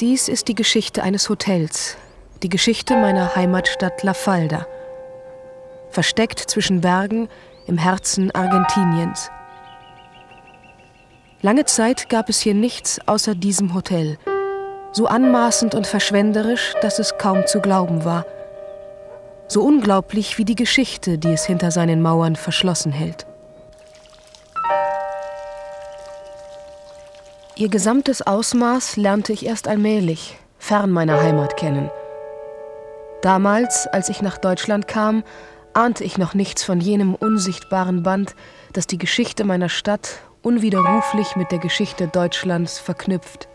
Dies ist die Geschichte eines Hotels, die Geschichte meiner Heimatstadt La Falda. Versteckt zwischen Bergen im Herzen Argentiniens. Lange Zeit gab es hier nichts außer diesem Hotel. So anmaßend und verschwenderisch, dass es kaum zu glauben war. So unglaublich wie die Geschichte, die es hinter seinen Mauern verschlossen hält. Ihr gesamtes Ausmaß lernte ich erst allmählich, fern meiner Heimat kennen. Damals, als ich nach Deutschland kam, ahnte ich noch nichts von jenem unsichtbaren Band, das die Geschichte meiner Stadt unwiderruflich mit der Geschichte Deutschlands verknüpft.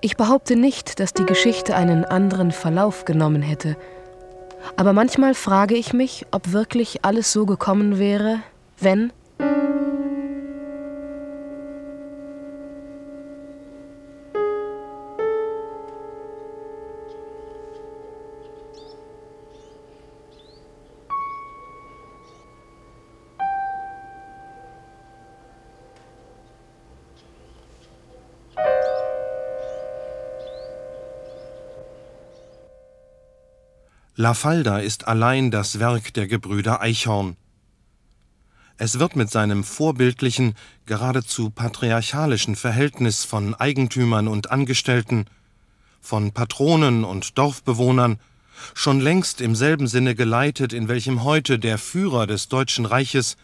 Ich behaupte nicht, dass die Geschichte einen anderen Verlauf genommen hätte. Aber manchmal frage ich mich, ob wirklich alles so gekommen wäre, wenn... La Falda ist allein das Werk der Gebrüder Eichhorn. Es wird mit seinem vorbildlichen, geradezu patriarchalischen Verhältnis von Eigentümern und Angestellten, von Patronen und Dorfbewohnern, schon längst im selben Sinne geleitet, in welchem heute der Führer des Deutschen Reiches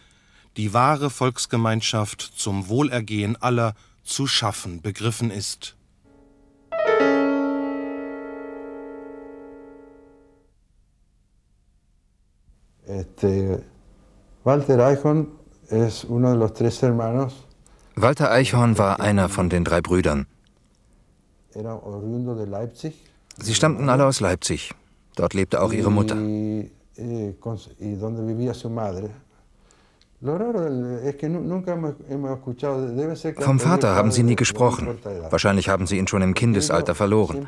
die wahre Volksgemeinschaft zum Wohlergehen aller zu schaffen begriffen ist. Walter Eichhorn war einer von den drei Brüdern. Sie stammten alle aus Leipzig. Dort lebte auch ihre Mutter. Vom Vater haben sie nie gesprochen. Wahrscheinlich haben sie ihn schon im Kindesalter verloren.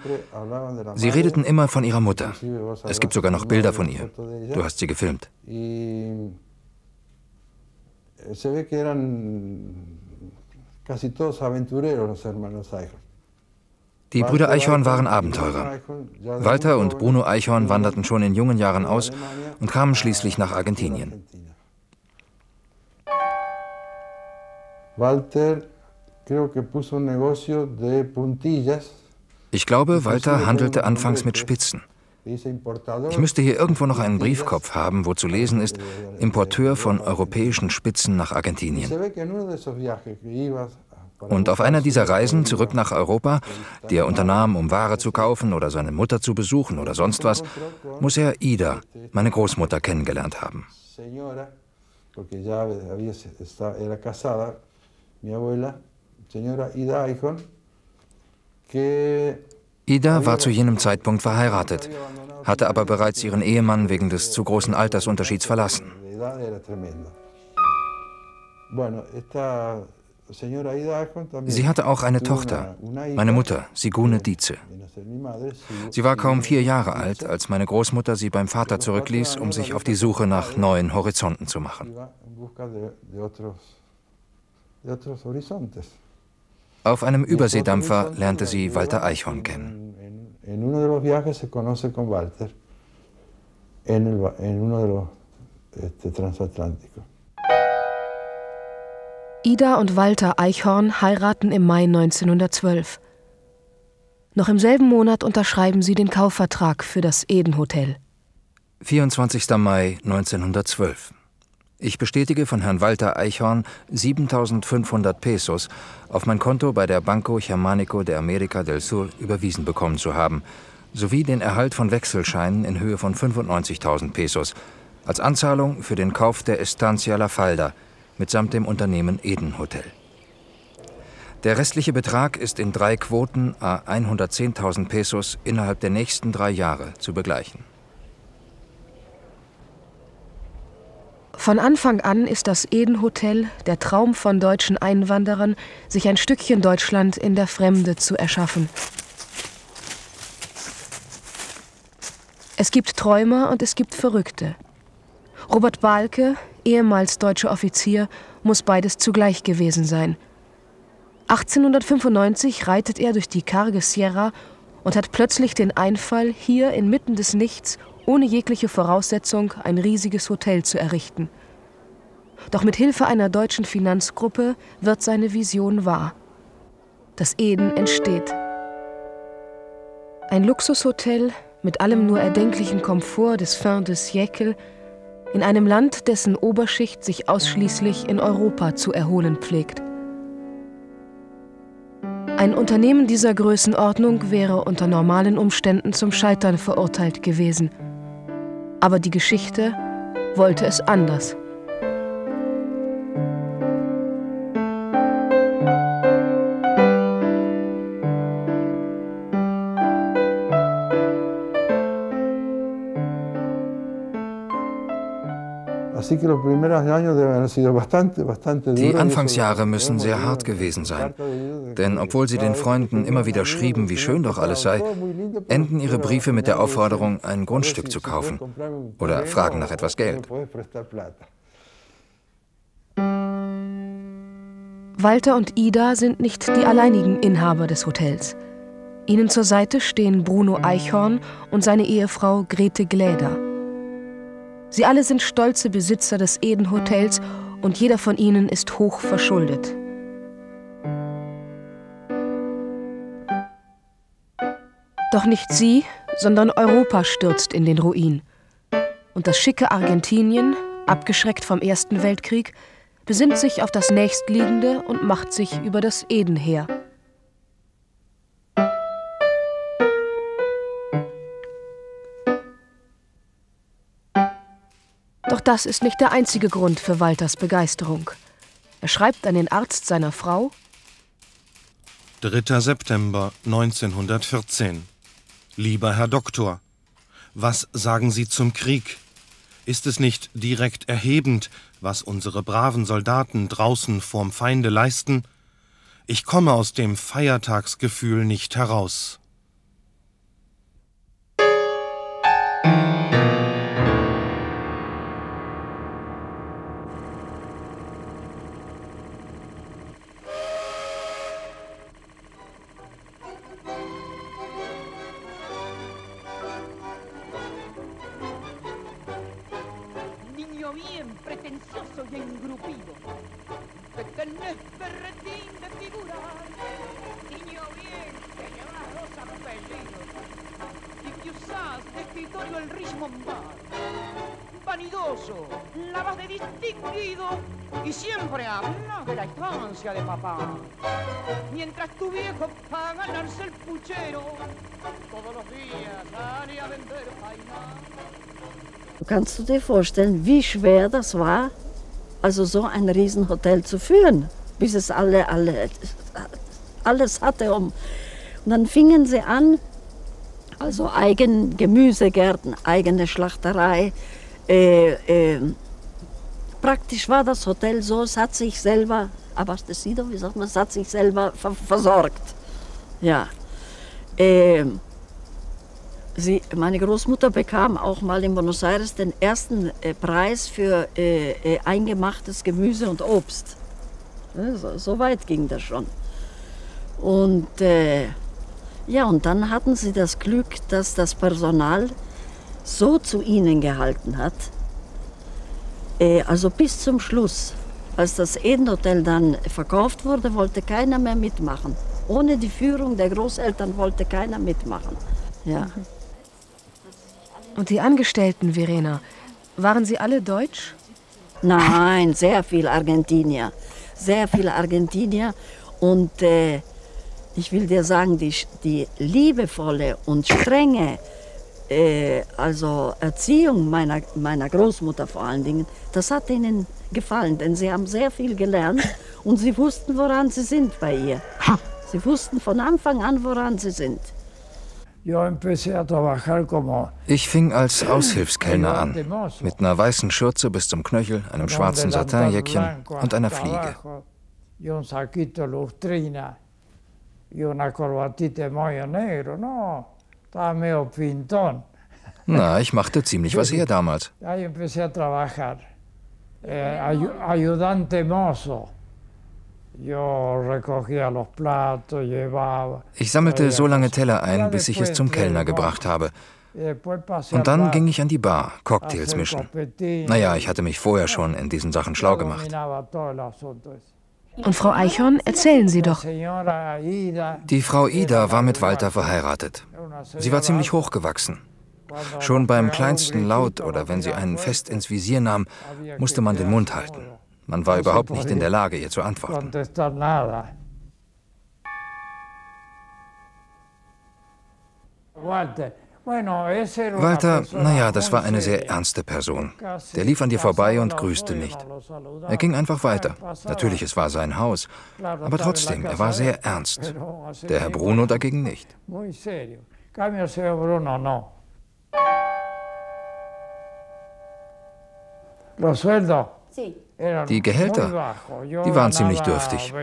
Sie redeten immer von ihrer Mutter. Es gibt sogar noch Bilder von ihr. Du hast sie gefilmt. Die Brüder Eichhorn waren Abenteurer. Walter und Bruno Eichhorn wanderten schon in jungen Jahren aus und kamen schließlich nach Argentinien. Ich glaube, Walter handelte anfangs mit Spitzen. Ich müsste hier irgendwo noch einen Briefkopf haben, wo zu lesen ist, Importeur von europäischen Spitzen nach Argentinien. Und auf einer dieser Reisen zurück nach Europa, die er unternahm, um Ware zu kaufen oder seine Mutter zu besuchen oder sonst was, muss er Ida, meine Großmutter, kennengelernt haben. Ida war zu jenem Zeitpunkt verheiratet, hatte aber bereits ihren Ehemann wegen des zu großen Altersunterschieds verlassen. Sie hatte auch eine Tochter, meine Mutter, Sigune Dietze. Sie war kaum 4 Jahre alt, als meine Großmutter sie beim Vater zurückließ, um sich auf die Suche nach neuen Horizonten zu machen. Auf einem Überseedampfer lernte sie Walter Eichhorn kennen. Ida und Walter Eichhorn heiraten im Mai 1912. Noch im selben Monat unterschreiben sie den Kaufvertrag für das Eden-Hotel. 24. Mai 1912. Ich bestätige von Herrn Walter Eichhorn 7.500 Pesos auf mein Konto bei der Banco Germanico de America del Sur überwiesen bekommen zu haben, sowie den Erhalt von Wechselscheinen in Höhe von 95.000 Pesos als Anzahlung für den Kauf der Estancia La Falda mitsamt dem Unternehmen Eden-Hotel. Der restliche Betrag ist in 3 Quoten à 110.000 Pesos innerhalb der nächsten 3 Jahre zu begleichen. Von Anfang an ist das Eden-Hotel der Traum von deutschen Einwanderern, sich ein Stückchen Deutschland in der Fremde zu erschaffen. Es gibt Träumer und es gibt Verrückte. Robert Balke, ehemals deutscher Offizier, muss beides zugleich gewesen sein. 1895 reitet er durch die karge Sierra und hat plötzlich den Einfall, hier inmitten des Nichts, ohne jegliche Voraussetzung, ein riesiges Hotel zu errichten. Doch mit Hilfe einer deutschen Finanzgruppe wird seine Vision wahr. Das Eden entsteht. Ein Luxushotel mit allem nur erdenklichen Komfort des Fin de Siècle in einem Land, dessen Oberschicht sich ausschließlich in Europa zu erholen pflegt. Ein Unternehmen dieser Größenordnung wäre unter normalen Umständen zum Scheitern verurteilt gewesen. Aber die Geschichte wollte es anders. Die Anfangsjahre müssen sehr hart gewesen sein, denn obwohl sie den Freunden immer wieder schrieben, wie schön doch alles sei, enden ihre Briefe mit der Aufforderung, ein Grundstück zu kaufen oder fragen nach etwas Geld. Walter und Ida sind nicht die alleinigen Inhaber des Hotels. Ihnen zur Seite stehen Bruno Eichhorn und seine Ehefrau Grete Gläder. Sie alle sind stolze Besitzer des Eden-Hotels und jeder von ihnen ist hoch verschuldet. Doch nicht sie, sondern Europa stürzt in den Ruin. Und das schicke Argentinien, abgeschreckt vom Ersten Weltkrieg, besinnt sich auf das Nächstliegende und macht sich über das Eden her. Doch das ist nicht der einzige Grund für Walters Begeisterung. Er schreibt an den Arzt seiner Frau. 3. September 1914. Lieber Herr Doktor, was sagen Sie zum Krieg? Ist es nicht direkt erhebend, was unsere braven Soldaten draußen vorm Feinde leisten? Ich komme aus dem Feiertagsgefühl nicht heraus. Kannst du dir vorstellen, wie schwer das war, also so ein Riesenhotel zu führen, bis es alles hatte. Und dann fingen sie an, also eigene Gemüsegärten, eigene Schlachterei. Praktisch war das Hotel so, es hat sich selber, abastecido, wie sagt man, es hat sich selber versorgt. Ja. Meine Großmutter bekam auch mal in Buenos Aires den ersten Preis für eingemachtes Gemüse und Obst. So weit ging das schon. Und, ja, und dann hatten sie das Glück, dass das Personal so zu ihnen gehalten hat. Also bis zum Schluss. Als das Eden-Hotel dann verkauft wurde, wollte keiner mehr mitmachen. Ohne die Führung der Großeltern wollte keiner mitmachen. Ja. Und die Angestellten, Verena, waren sie alle deutsch? Nein, sehr viel Argentinier. Sehr viele Argentinier. Und ich will dir sagen, die liebevolle und strenge also Erziehung meiner Großmutter vor allen Dingen, das hat ihnen gefallen, denn sie haben sehr viel gelernt und sie wussten, woran sie sind bei ihr. Sie wussten von Anfang an, woran sie sind. Ich fing als Aushilfskellner an, mit einer weißen Schürze bis zum Knöchel, einem schwarzen Satinjäckchen und einer Fliege. Na, ich machte ziemlich was her damals. Ich sammelte so lange Teller ein, bis ich es zum Kellner gebracht habe. Und dann ging ich an die Bar, Cocktails mischen. Naja, ich hatte mich vorher schon in diesen Sachen schlau gemacht. Und Frau Eichhorn, erzählen Sie doch. Die Frau Ida war mit Walter verheiratet. Sie war ziemlich hochgewachsen. Schon beim kleinsten Laut oder wenn sie einen fest ins Visier nahm, musste man den Mund halten. Man war überhaupt nicht in der Lage, ihr zu antworten. Walter, naja, das war eine sehr ernste Person. Der lief an dir vorbei und grüßte nicht. Er ging einfach weiter. Natürlich, es war sein Haus, aber trotzdem, er war sehr ernst. Der Herr Bruno dagegen nicht. Die Gehälter, die waren ziemlich dürftig.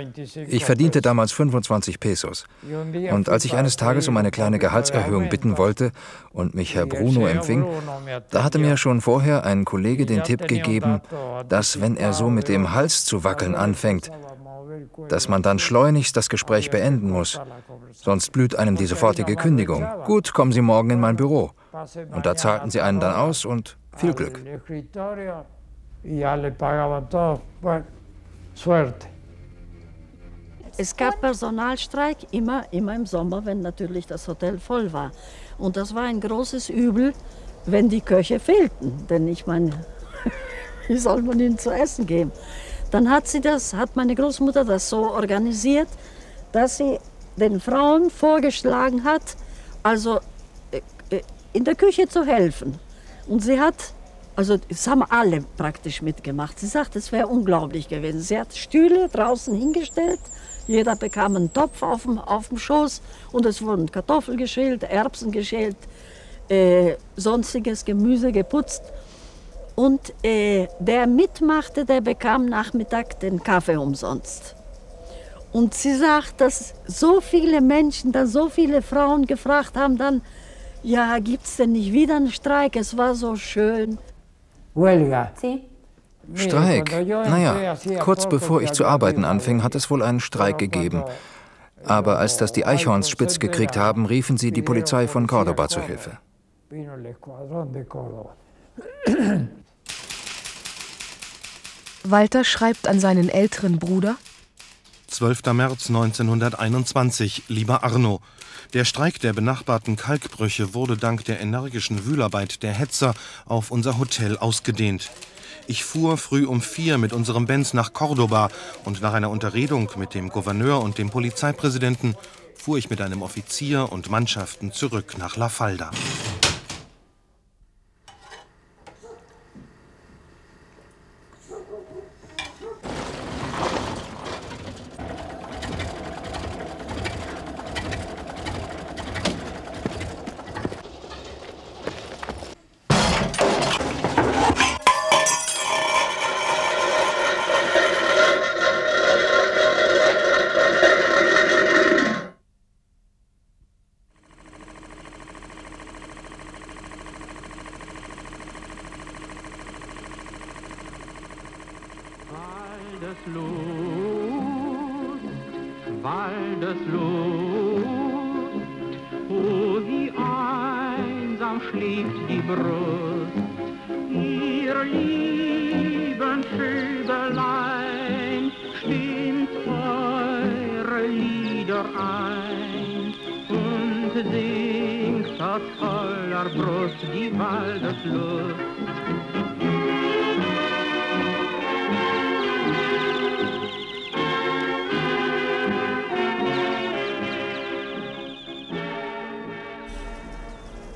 Ich verdiente damals 25 Pesos. Und als ich eines Tages um eine kleine Gehaltserhöhung bitten wollte und mich Herr Bruno empfing, da hatte mir schon vorher ein Kollege den Tipp gegeben, dass, wenn er so mit dem Hals zu wackeln anfängt, dass man dann schleunigst das Gespräch beenden muss. Sonst blüht einem die sofortige Kündigung. Gut, kommen Sie morgen in mein Büro. Und da zahlten sie einen dann aus und viel Glück. Es gab Personalstreik immer im Sommer, wenn natürlich das Hotel voll war. Und das war ein großes Übel, wenn die Köche fehlten. Denn ich meine, wie soll man ihnen zu essen geben? Dann hat meine Großmutter das so organisiert, dass sie den Frauen vorgeschlagen hat, also in der Küche zu helfen. Und sie hat... Also das haben alle praktisch mitgemacht. Sie sagt, es wäre unglaublich gewesen. Sie hat Stühle draußen hingestellt, jeder bekam einen Topf auf dem Schoß und es wurden Kartoffeln geschält, Erbsen geschält, sonstiges Gemüse geputzt. Und der mitmachte, der bekam nachmittags den Kaffee umsonst. Und sie sagt, dass so viele Menschen, dass so viele Frauen gefragt haben dann, ja, gibt's denn nicht wieder einen Streik? Es war so schön. Streik? Naja, kurz bevor ich zu arbeiten anfing, hat es wohl einen Streik gegeben. Aber als das die Eichhorns spitz gekriegt haben, riefen sie die Polizei von Córdoba zu Hilfe. Walter schreibt an seinen älteren Bruder: 12. März 1921, lieber Arno. Der Streik der benachbarten Kalkbrüche wurde dank der energischen Wühlarbeit der Hetzer auf unser Hotel ausgedehnt. Ich fuhr früh um 4 mit unserem Benz nach Córdoba und nach einer Unterredung mit dem Gouverneur und dem Polizeipräsidenten fuhr ich mit einem Offizier und Mannschaften zurück nach La Falda.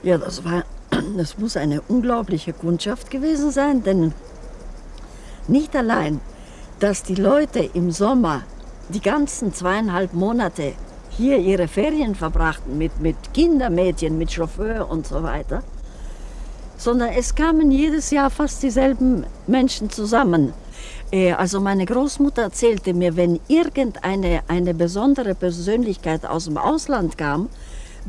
Ja, das muss eine unglaubliche Kundschaft gewesen sein, denn nicht allein, dass die Leute im Sommer die ganzen 2,5 Monate hier ihre Ferien verbrachten mit Kindermädchen, mit Chauffeur und so weiter, sondern es kamen jedes Jahr fast dieselben Menschen zusammen. Also meine Großmutter erzählte mir, wenn irgendeine besondere Persönlichkeit aus dem Ausland kam,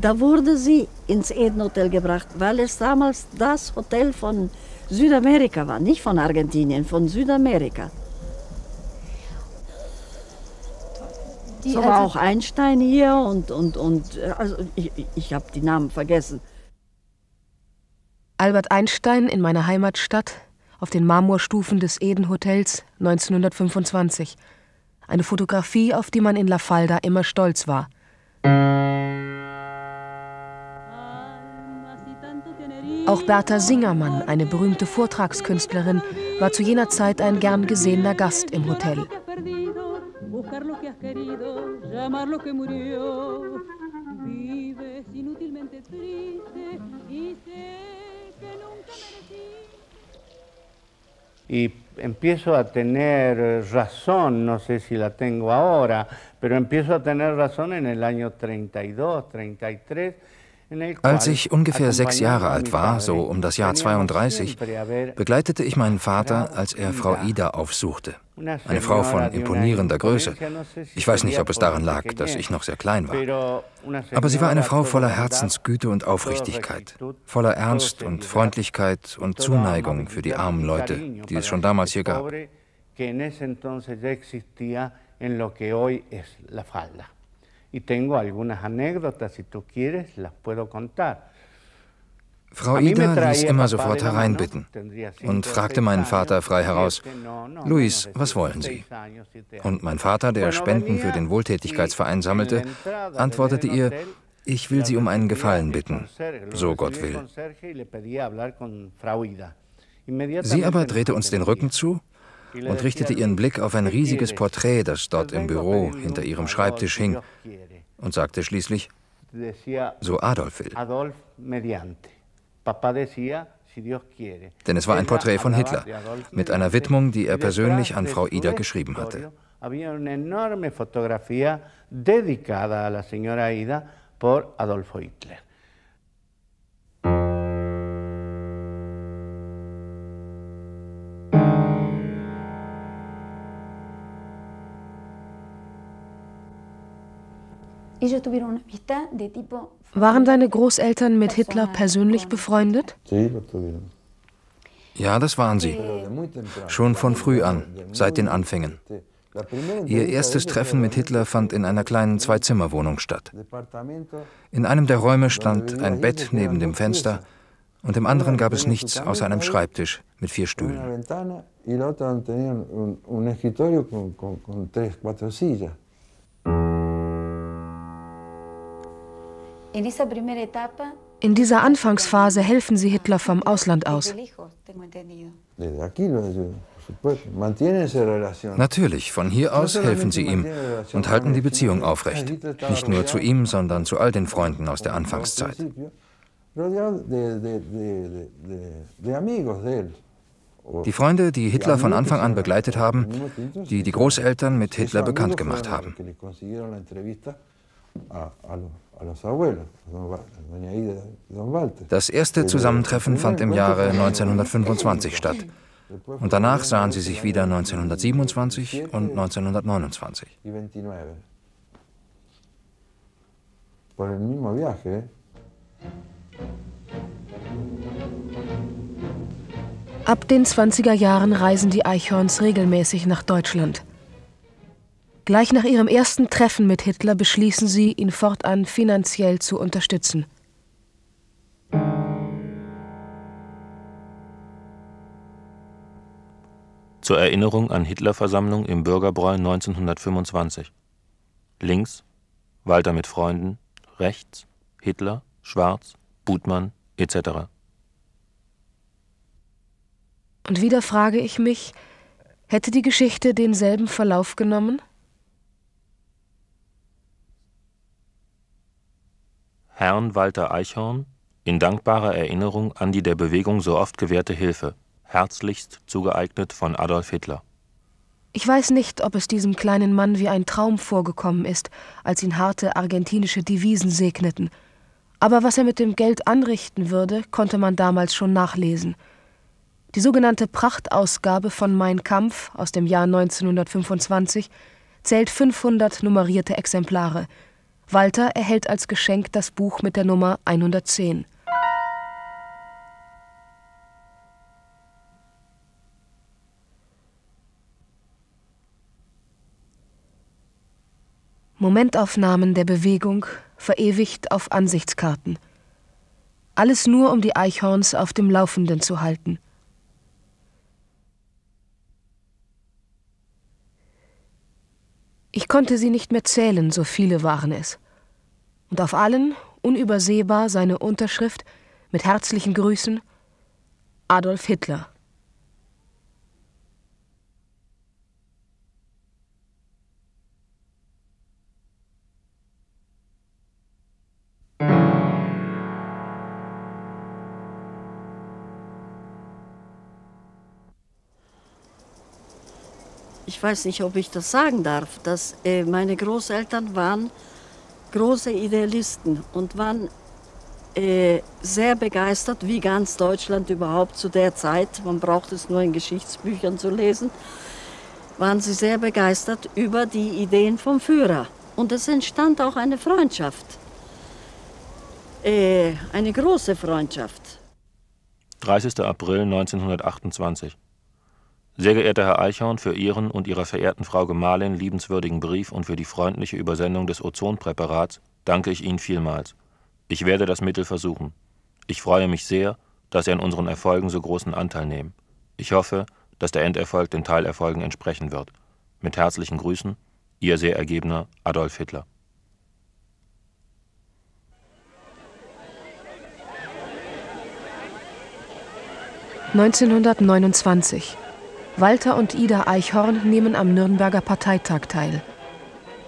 Da wurde sie ins Eden-Hotel gebracht, weil es damals das Hotel von Südamerika war, nicht von Argentinien, von Südamerika. So war auch Einstein hier und also ich habe die Namen vergessen. Albert Einstein in meiner Heimatstadt auf den Marmorstufen des Eden-Hotels 1925. Eine Fotografie, auf die man in La Falda immer stolz war. Auch Bertha Singermann, eine berühmte Vortragskünstlerin, war zu jener Zeit ein gern gesehener Gast im Hotel. Y empiezo a tener razón, no sé si la tengo ahora, pero empiezo a tener razón en el año 32, 33. Als ich ungefähr 6 Jahre alt war, so um das Jahr 32, begleitete ich meinen Vater, als er Frau Ida aufsuchte. Eine Frau von imponierender Größe. Ich weiß nicht, ob es daran lag, dass ich noch sehr klein war. Aber sie war eine Frau voller Herzensgüte und Aufrichtigkeit, voller Ernst und Freundlichkeit und Zuneigung für die armen Leute, die es schon damals hier gab. Y tengo algunas anécdotas, si tú quieres, las puedo contar. Frau Ida ließ immer sofort hereinbitten und fragte meinen Vater frei heraus, Luis, was wollen Sie? Und mein Vater, der Spenden für den Wohltätigkeitsverein sammelte, antwortete ihr, ich will Sie um einen Gefallen bitten, so Gott will. Sie aber drehte uns den Rücken zu und richtete ihren Blick auf ein riesiges Porträt, das dort im Büro hinter ihrem Schreibtisch hing, und sagte schließlich, so Adolf will. Denn es war ein Porträt von Hitler, mit einer Widmung, die er persönlich an Frau Ida geschrieben hatte. Waren deine Großeltern mit Hitler persönlich befreundet? Ja, das waren sie. Schon von früh an, seit den Anfängen. Ihr erstes Treffen mit Hitler fand in einer kleinen Zwei-Zimmer-Wohnung statt. In einem der Räume stand ein Bett neben dem Fenster und im anderen gab es nichts außer einem Schreibtisch mit 4 Stühlen. In dieser Anfangsphase helfen sie Hitler vom Ausland aus. Natürlich, von hier aus helfen sie ihm und halten die Beziehung aufrecht. Nicht nur zu ihm, sondern zu all den Freunden aus der Anfangszeit. Die Freunde, die Hitler von Anfang an begleitet haben, die die Großeltern mit Hitler bekannt gemacht haben. Das erste Zusammentreffen fand im Jahre 1925 statt. Und danach sahen sie sich wieder 1927 und 1929. Ab den 20er Jahren reisen die Eichhorns regelmäßig nach Deutschland. Gleich nach ihrem ersten Treffen mit Hitler beschließen sie, ihn fortan finanziell zu unterstützen. Zur Erinnerung an Hitlerversammlung im Bürgerbräu 1925. Links, Walter mit Freunden, rechts, Hitler, Schwarz, Budmann etc. Und wieder frage ich mich, hätte die Geschichte denselben Verlauf genommen? Herrn Walter Eichhorn, in dankbarer Erinnerung an die der Bewegung so oft gewährte Hilfe, herzlichst zugeeignet von Adolf Hitler. Ich weiß nicht, ob es diesem kleinen Mann wie ein Traum vorgekommen ist, als ihn harte argentinische Devisen segneten. Aber was er mit dem Geld anrichten würde, konnte man damals schon nachlesen. Die sogenannte Prachtausgabe von Mein Kampf aus dem Jahr 1925 zählt 500 nummerierte Exemplare. Walter erhält als Geschenk das Buch mit der Nummer 110. Momentaufnahmen der Bewegung, verewigt auf Ansichtskarten. Alles nur, um die Eichhorns auf dem Laufenden zu halten. Ich konnte sie nicht mehr zählen, so viele waren es. Und auf allen, unübersehbar, seine Unterschrift mit herzlichen Grüßen: Adolf Hitler. Ich weiß nicht, ob ich das sagen darf, dass meine Großeltern waren große Idealisten und waren sehr begeistert, wie ganz Deutschland überhaupt zu der Zeit, man braucht es nur in Geschichtsbüchern zu lesen, waren sie sehr begeistert über die Ideen vom Führer. Und es entstand auch eine Freundschaft, eine große Freundschaft. 30. April 1928. Sehr geehrter Herr Eichhorn, für Ihren und Ihrer verehrten Frau Gemahlin liebenswürdigen Brief und für die freundliche Übersendung des Ozonpräparats danke ich Ihnen vielmals. Ich werde das Mittel versuchen. Ich freue mich sehr, dass Sie an unseren Erfolgen so großen Anteil nehmen. Ich hoffe, dass der Enderfolg den Teilerfolgen entsprechen wird. Mit herzlichen Grüßen, Ihr sehr ergebener Adolf Hitler. (1929) Walter und Ida Eichhorn nehmen am Nürnberger Parteitag teil.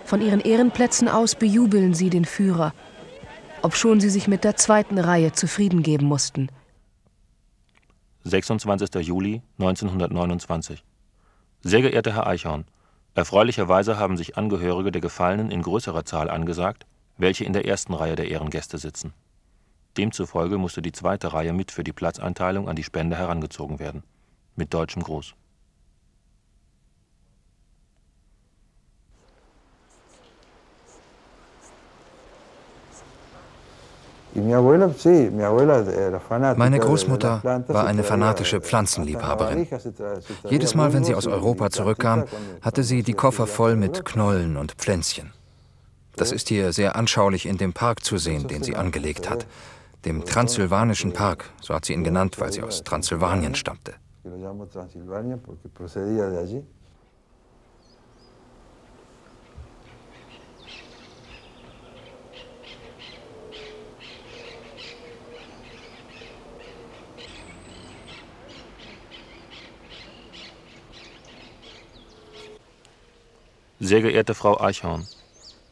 Von ihren Ehrenplätzen aus bejubeln sie den Führer, obschon sie sich mit der zweiten Reihe zufrieden geben mussten. 26. Juli 1929. Sehr geehrter Herr Eichhorn, erfreulicherweise haben sich Angehörige der Gefallenen in größerer Zahl angesagt, welche in der ersten Reihe der Ehrengäste sitzen. Demzufolge musste die zweite Reihe mit für die Platzeinteilung an die Spende herangezogen werden. Mit deutschem Gruß. Meine Großmutter war eine fanatische Pflanzenliebhaberin. Jedes Mal, wenn sie aus Europa zurückkam, hatte sie die Koffer voll mit Knollen und Pflänzchen. Das ist hier sehr anschaulich in dem Park zu sehen, den sie angelegt hat. Dem Transsylvanischen Park, so hat sie ihn genannt, weil sie aus Transsilvanien stammte. Sehr geehrte Frau Eichhorn,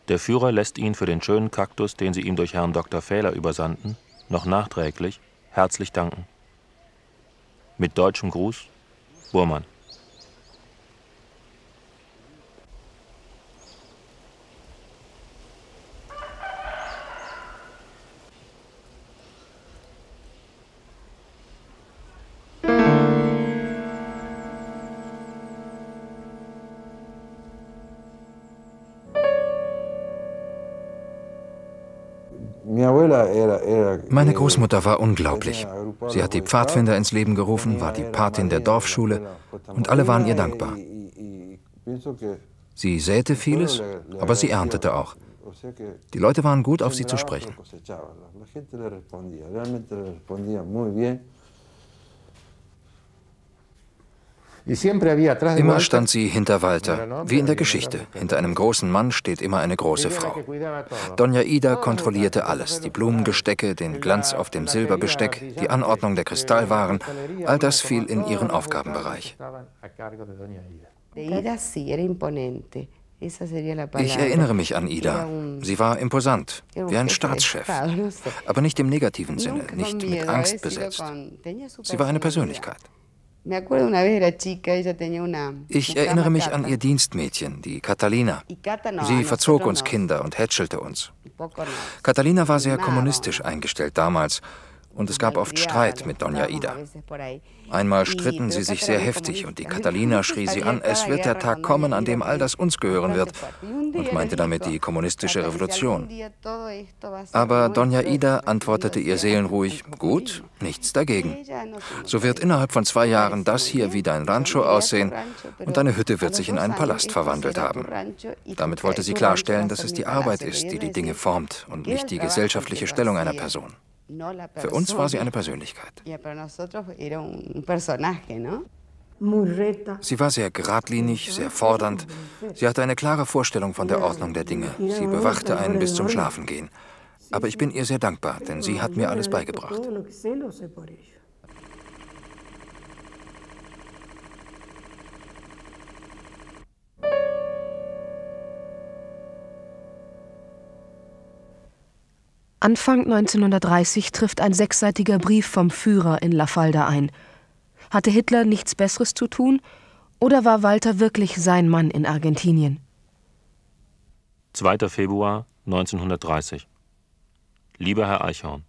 der Führer lässt Ihnen für den schönen Kaktus, den Sie ihm durch Herrn Dr. Fähler übersandten, noch nachträglich herzlich danken. Mit deutschem Gruß, Burmann. Meine Großmutter war unglaublich. Sie hat die Pfadfinder ins Leben gerufen, war die Patin der Dorfschule und alle waren ihr dankbar. Sie säte vieles, aber sie erntete auch. Die Leute waren gut, auf sie zu sprechen. Immer stand sie hinter Walter, wie in der Geschichte. Hinter einem großen Mann steht immer eine große Frau. Dona Ida kontrollierte alles, die Blumengestecke, den Glanz auf dem Silberbesteck, die Anordnung der Kristallwaren, all das fiel in ihren Aufgabenbereich. Ich erinnere mich an Ida. Sie war imposant, wie ein Staatschef, aber nicht im negativen Sinne, nicht mit Angst besetzt. Sie war eine Persönlichkeit. Ich erinnere mich an ihr Dienstmädchen, die Catalina. Sie verzog uns Kinder und hätschelte uns. Catalina war sehr kommunistisch eingestellt damals Und es gab oft Streit mit Doña Ida. Einmal stritten sie sich sehr heftig und die Catalina schrie sie an, es wird der Tag kommen, an dem all das uns gehören wird, und meinte damit die kommunistische Revolution. Aber Doña Ida antwortete ihr seelenruhig, gut, nichts dagegen. So wird innerhalb von 2 Jahren das hier wie dein Rancho aussehen und deine Hütte wird sich in einen Palast verwandelt haben. Damit wollte sie klarstellen, dass es die Arbeit ist, die die Dinge formt und nicht die gesellschaftliche Stellung einer Person. Für uns war sie eine Persönlichkeit. Sie war sehr geradlinig, sehr fordernd. Sie hatte eine klare Vorstellung von der Ordnung der Dinge. Sie bewachte einen bis zum Schlafengehen. Aber ich bin ihr sehr dankbar, denn sie hat mir alles beigebracht. Anfang 1930 trifft ein 6-seitiger Brief vom Führer in La Falda ein. Hatte Hitler nichts Besseres zu tun oder war Walter wirklich sein Mann in Argentinien? 2. Februar 1930. Lieber Herr Eichhorn,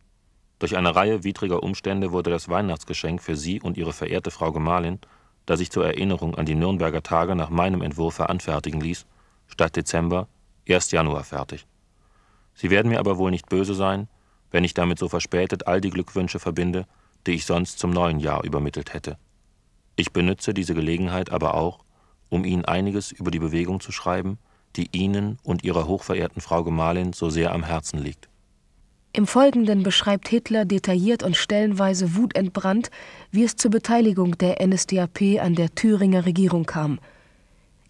durch eine Reihe widriger Umstände wurde das Weihnachtsgeschenk für Sie und Ihre verehrte Frau Gemahlin, das ich zur Erinnerung an die Nürnberger Tage nach meinem Entwurf anfertigen ließ, statt Dezember erst Januar fertig. Sie werden mir aber wohl nicht böse sein, wenn ich damit so verspätet all die Glückwünsche verbinde, die ich sonst zum neuen Jahr übermittelt hätte. Ich benütze diese Gelegenheit aber auch, um Ihnen einiges über die Bewegung zu schreiben, die Ihnen und Ihrer hochverehrten Frau Gemahlin so sehr am Herzen liegt. Im Folgenden beschreibt Hitler detailliert und stellenweise wutentbrannt, wie es zur Beteiligung der NSDAP an der Thüringer Regierung kam.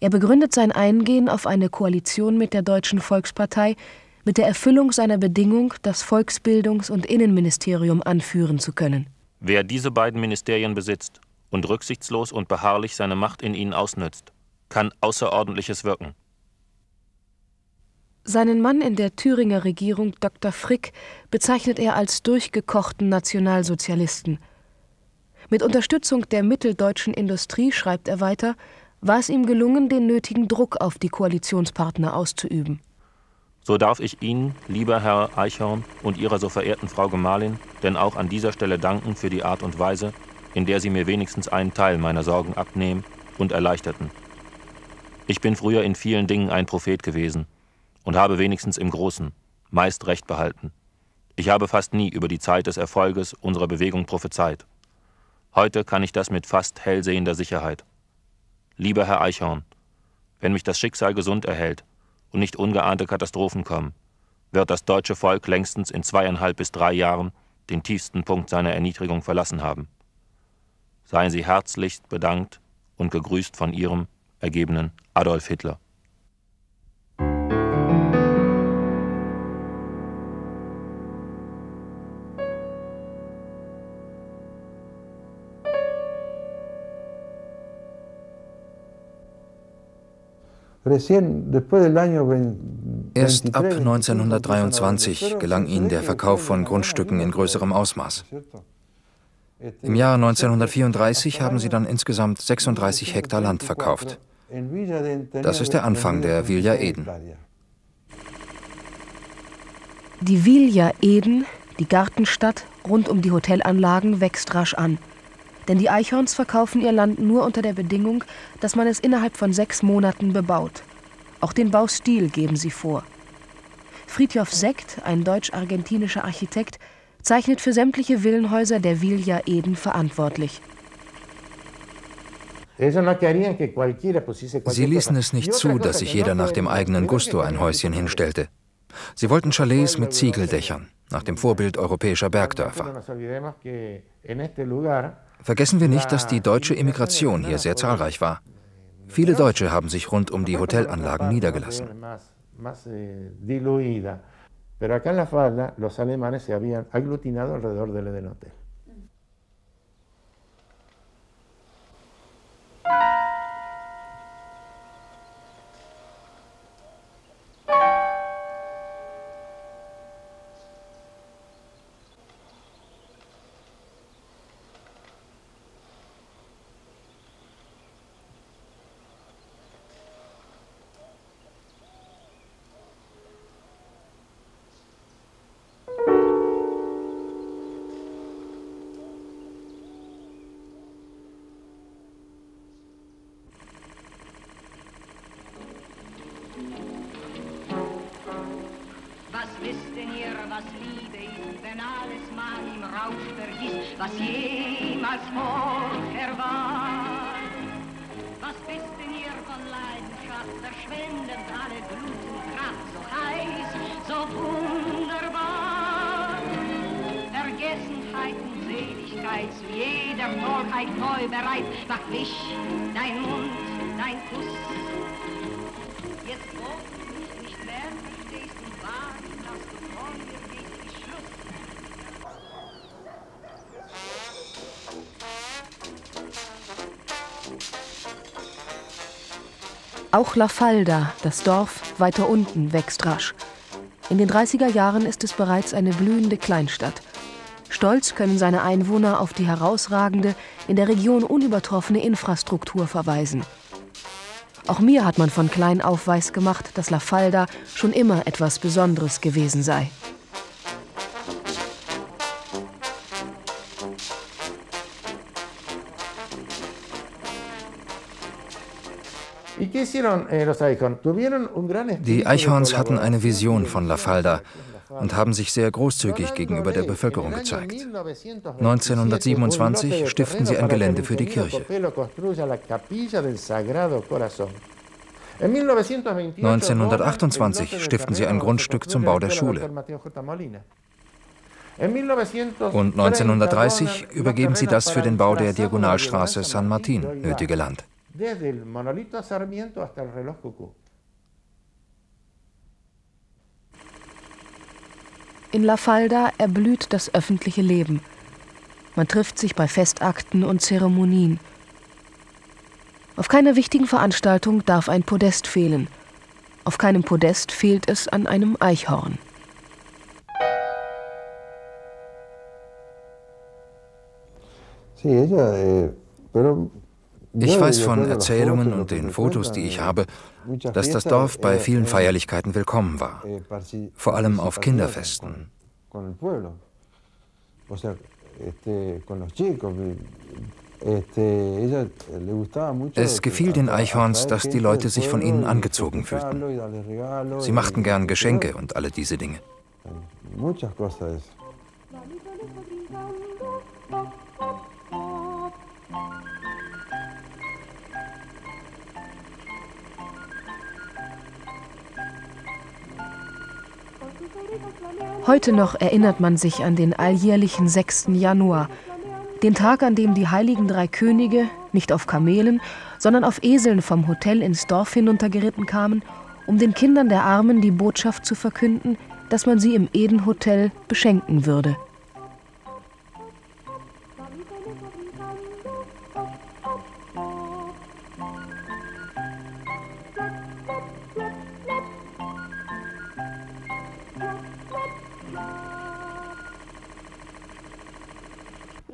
Er begründet sein Eingehen auf eine Koalition mit der Deutschen Volkspartei, mit der Erfüllung seiner Bedingung, das Volksbildungs- und Innenministerium anführen zu können. Wer diese beiden Ministerien besitzt und rücksichtslos und beharrlich seine Macht in ihnen ausnützt, kann Außerordentliches wirken. Seinen Mann in der Thüringer Regierung, Dr. Frick, bezeichnet er als durchgekochten Nationalsozialisten. Mit Unterstützung der mitteldeutschen Industrie, schreibt er weiter, war es ihm gelungen, den nötigen Druck auf die Koalitionspartner auszuüben. So darf ich Ihnen, lieber Herr Eichhorn und Ihrer so verehrten Frau Gemahlin, denn auch an dieser Stelle danken für die Art und Weise, in der Sie mir wenigstens einen Teil meiner Sorgen abnehmen und erleichterten. Ich bin früher in vielen Dingen ein Prophet gewesen und habe wenigstens im Großen meist Recht behalten. Ich habe fast nie über die Zeit des Erfolges unserer Bewegung prophezeit. Heute kann ich das mit fast hellsehender Sicherheit. Lieber Herr Eichhorn, wenn mich das Schicksal gesund erhält, und nicht ungeahnte Katastrophen kommen, wird das deutsche Volk längstens in 2,5 bis 3 Jahren den tiefsten Punkt seiner Erniedrigung verlassen haben. Seien Sie herzlichst bedankt und gegrüßt von Ihrem ergebenen Adolf Hitler. Erst ab 1923 gelang ihnen der Verkauf von Grundstücken in größerem Ausmaß. Im Jahr 1934 haben sie dann insgesamt 36 Hektar Land verkauft. Das ist der Anfang der Villa Eden. Die Villa Eden, die Gartenstadt rund um die Hotelanlagen, wächst rasch an. Denn die Eichhorns verkaufen ihr Land nur unter der Bedingung, dass man es innerhalb von 6 Monaten bebaut. Auch den Baustil geben sie vor. Fridjof Sekt, ein deutsch-argentinischer Architekt, zeichnet für sämtliche Villenhäuser der Villa Eden verantwortlich. Sie ließen es nicht zu, dass sich jeder nach dem eigenen Gusto ein Häuschen hinstellte. Sie wollten Chalets mit Ziegeldächern, nach dem Vorbild europäischer Bergdörfer. Vergessen wir nicht, dass die deutsche Immigration hier sehr zahlreich war. Viele Deutsche haben sich rund um die Hotelanlagen niedergelassen. wisst denn ihr, was Liebe ist, wenn alles man im Rausch vergisst, was jemals vorher war? Was wisst denn ihr von Leidenschaft, verschwendet alle Blut und Kraft, so heiß, so wunderbar? Vergessenheit und Seligkeit, zu jeder Torheit neu bereit, macht mich dein Mund, dein Kuss. Jetzt wo? Auch La Falda, das Dorf weiter unten, wächst rasch. In den 30er Jahren ist es bereits eine blühende Kleinstadt. Stolz können seine Einwohner auf die herausragende, in der Region unübertroffene Infrastruktur verweisen. Auch mir hat man von klein auf weiß gemacht, dass La Falda schon immer etwas Besonderes gewesen sei. Die Eichhorns hatten eine Vision von La Falda und haben sich sehr großzügig gegenüber der Bevölkerung gezeigt. 1927 stiften sie ein Gelände für die Kirche. 1928 stiften sie ein Grundstück zum Bau der Schule. Und 1930 übergeben sie das für den Bau der Diagonalstraße San Martin nötige Land. In La Falda erblüht das öffentliche Leben. Man trifft sich bei Festakten und Zeremonien. Auf keiner wichtigen Veranstaltung darf ein Podest fehlen. Auf keinem Podest fehlt es an einem Eichhorn. Sí, ella, pero ich weiß von Erzählungen und den Fotos, die ich habe, dass das Dorf bei vielen Feierlichkeiten willkommen war, vor allem auf Kinderfesten. Es gefiel den Eichhorns, dass die Leute sich von ihnen angezogen fühlten. Sie machten gern Geschenke und alle diese Dinge. Heute noch erinnert man sich an den alljährlichen 6. Januar, den Tag, an dem die heiligen drei Könige nicht auf Kamelen, sondern auf Eseln vom Hotel ins Dorf hinuntergeritten kamen, um den Kindern der Armen die Botschaft zu verkünden, dass man sie im Eden-Hotel beschenken würde.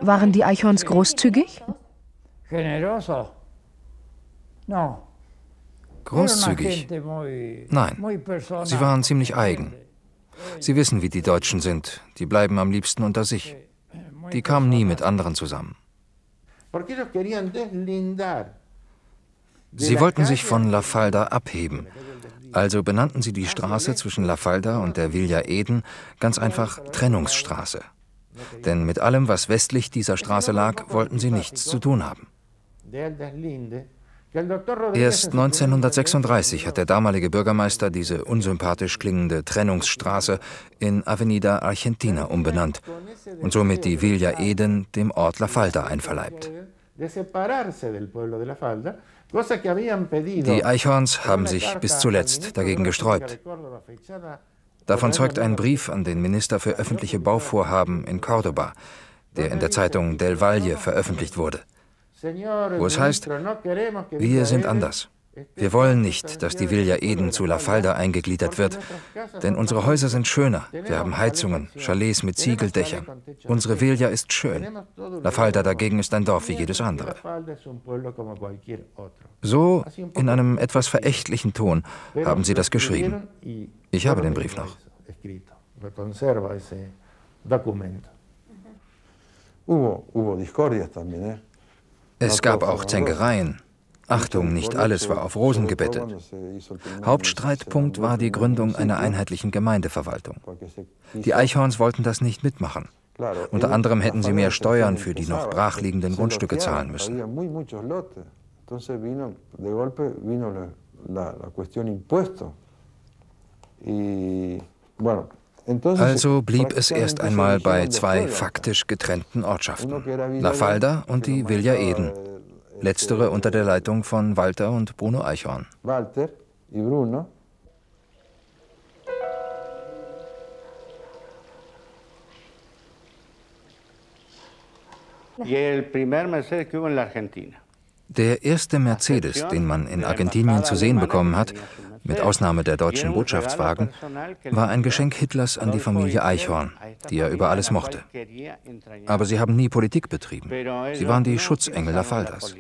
Waren die Eichhorns großzügig? Großzügig? Nein, sie waren ziemlich eigen. Sie wissen, wie die Deutschen sind. Die bleiben am liebsten unter sich. Die kamen nie mit anderen zusammen. Sie wollten sich von La Falda abheben. Also benannten sie die Straße zwischen La Falda und der Villa Eden ganz einfach Trennungsstraße. Denn mit allem, was westlich dieser Straße lag, wollten sie nichts zu tun haben. Erst 1936 hat der damalige Bürgermeister diese unsympathisch klingende Trennungsstraße in Avenida Argentina umbenannt und somit die Villa Eden dem Ort La Falda einverleibt. Die Eichhorns haben sich bis zuletzt dagegen gesträubt. Davon zeugt ein Brief an den Minister für öffentliche Bauvorhaben in Córdoba, der in der Zeitung Del Valle veröffentlicht wurde, wo es heißt, wir sind anders. Wir wollen nicht, dass die Villa Eden zu La Falda eingegliedert wird, denn unsere Häuser sind schöner, wir haben Heizungen, Chalets mit Ziegeldächern. Unsere Villa ist schön. La Falda dagegen ist ein Dorf wie jedes andere. So, in einem etwas verächtlichen Ton, haben sie das geschrieben. Ich habe den Brief noch. Es gab auch Zänkereien. Achtung, nicht alles war auf Rosen gebettet. Hauptstreitpunkt war die Gründung einer einheitlichen Gemeindeverwaltung. Die Eichhorns wollten das nicht mitmachen. Unter anderem hätten sie mehr Steuern für die noch brachliegenden Grundstücke zahlen müssen. Also blieb es erst einmal bei zwei faktisch getrennten Ortschaften, La Falda und die Villa Eden, letztere unter der Leitung von Walter und Bruno Eichhorn. Der erste Mercedes, den man in Argentinien zu sehen bekommen hat, mit Ausnahme der deutschen Botschaftswagen, war ein Geschenk Hitlers an die Familie Eichhorn, die er über alles mochte. Aber sie haben nie Politik betrieben. Sie waren die Schutzengel La Faldas.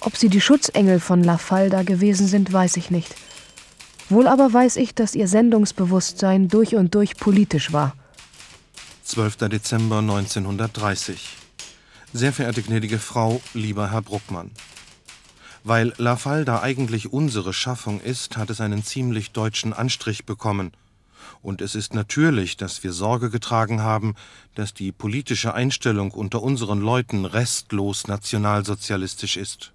Ob sie die Schutzengel von La Falda gewesen sind, weiß ich nicht. Wohl aber weiß ich, dass ihr Sendungsbewusstsein durch und durch politisch war. 12. Dezember 1930. Sehr verehrte gnädige Frau, lieber Herr Bruckmann. Weil La Falda eigentlich unsere Schaffung ist, hat es einen ziemlich deutschen Anstrich bekommen. Und es ist natürlich, dass wir Sorge getragen haben, dass die politische Einstellung unter unseren Leuten restlos nationalsozialistisch ist.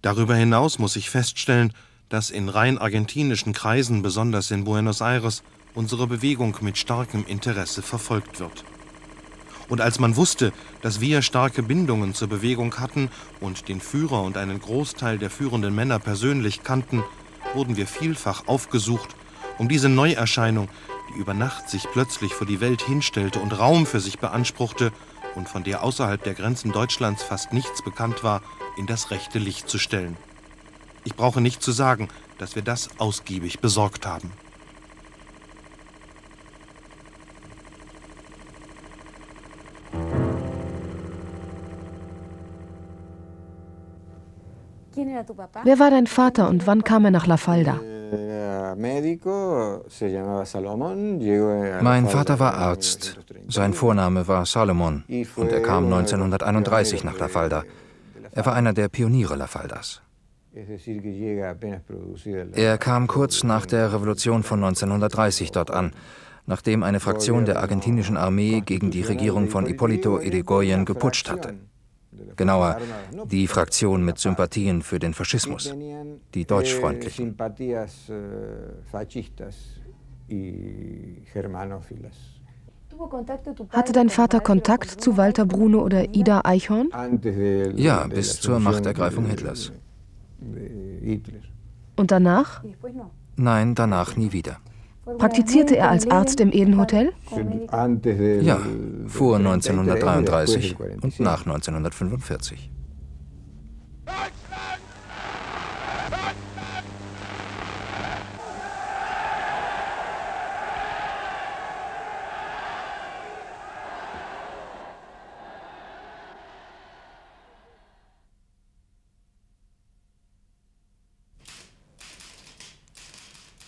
Darüber hinaus muss ich feststellen, dass in rein argentinischen Kreisen, besonders in Buenos Aires, unsere Bewegung mit starkem Interesse verfolgt wird. Und als man wusste, dass wir starke Bindungen zur Bewegung hatten und den Führer und einen Großteil der führenden Männer persönlich kannten, wurden wir vielfach aufgesucht, um diese Neuerscheinung, die über Nacht sich plötzlich vor die Welt hinstellte und Raum für sich beanspruchte und von der außerhalb der Grenzen Deutschlands fast nichts bekannt war, in das rechte Licht zu stellen. Ich brauche nicht zu sagen, dass wir das ausgiebig besorgt haben. Wer war dein Vater und wann kam er nach La Falda? Mein Vater war Arzt. Sein Vorname war Salomon und er kam 1931 nach La Falda. Er war einer der Pioniere La Faldas. Er kam kurz nach der Revolution von 1930 dort an, nachdem eine Fraktion der argentinischen Armee gegen die Regierung von Hipólito Irigoyen geputscht hatte. Genauer, die Fraktion mit Sympathien für den Faschismus, die Deutschfreundlichen. Hatte dein Vater Kontakt zu Walter, Bruno oder Ida Eichhorn? Ja, bis zur Machtergreifung Hitlers. Und danach? Nein, danach nie wieder. Praktizierte er als Arzt im Eden-Hotel? Ja, vor 1933 und nach 1945.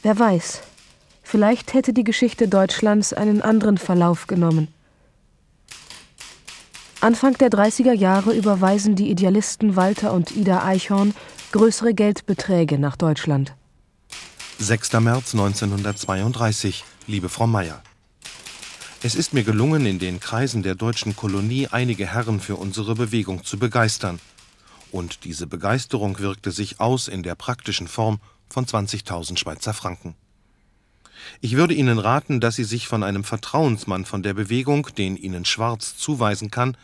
Wer weiß, vielleicht hätte die Geschichte Deutschlands einen anderen Verlauf genommen. Anfang der 30er Jahre überweisen die Idealisten Walter und Ida Eichhorn größere Geldbeträge nach Deutschland. 6. März 1932, liebe Frau Meier. Es ist mir gelungen, in den Kreisen der deutschen Kolonie einige Herren für unsere Bewegung zu begeistern. Und diese Begeisterung wirkte sich aus in der praktischen Form von 20.000 Schweizer Franken. Ich würde Ihnen raten, dass Sie sich von einem Vertrauensmann von der Bewegung, den Ihnen Schwarz zuweisen kann,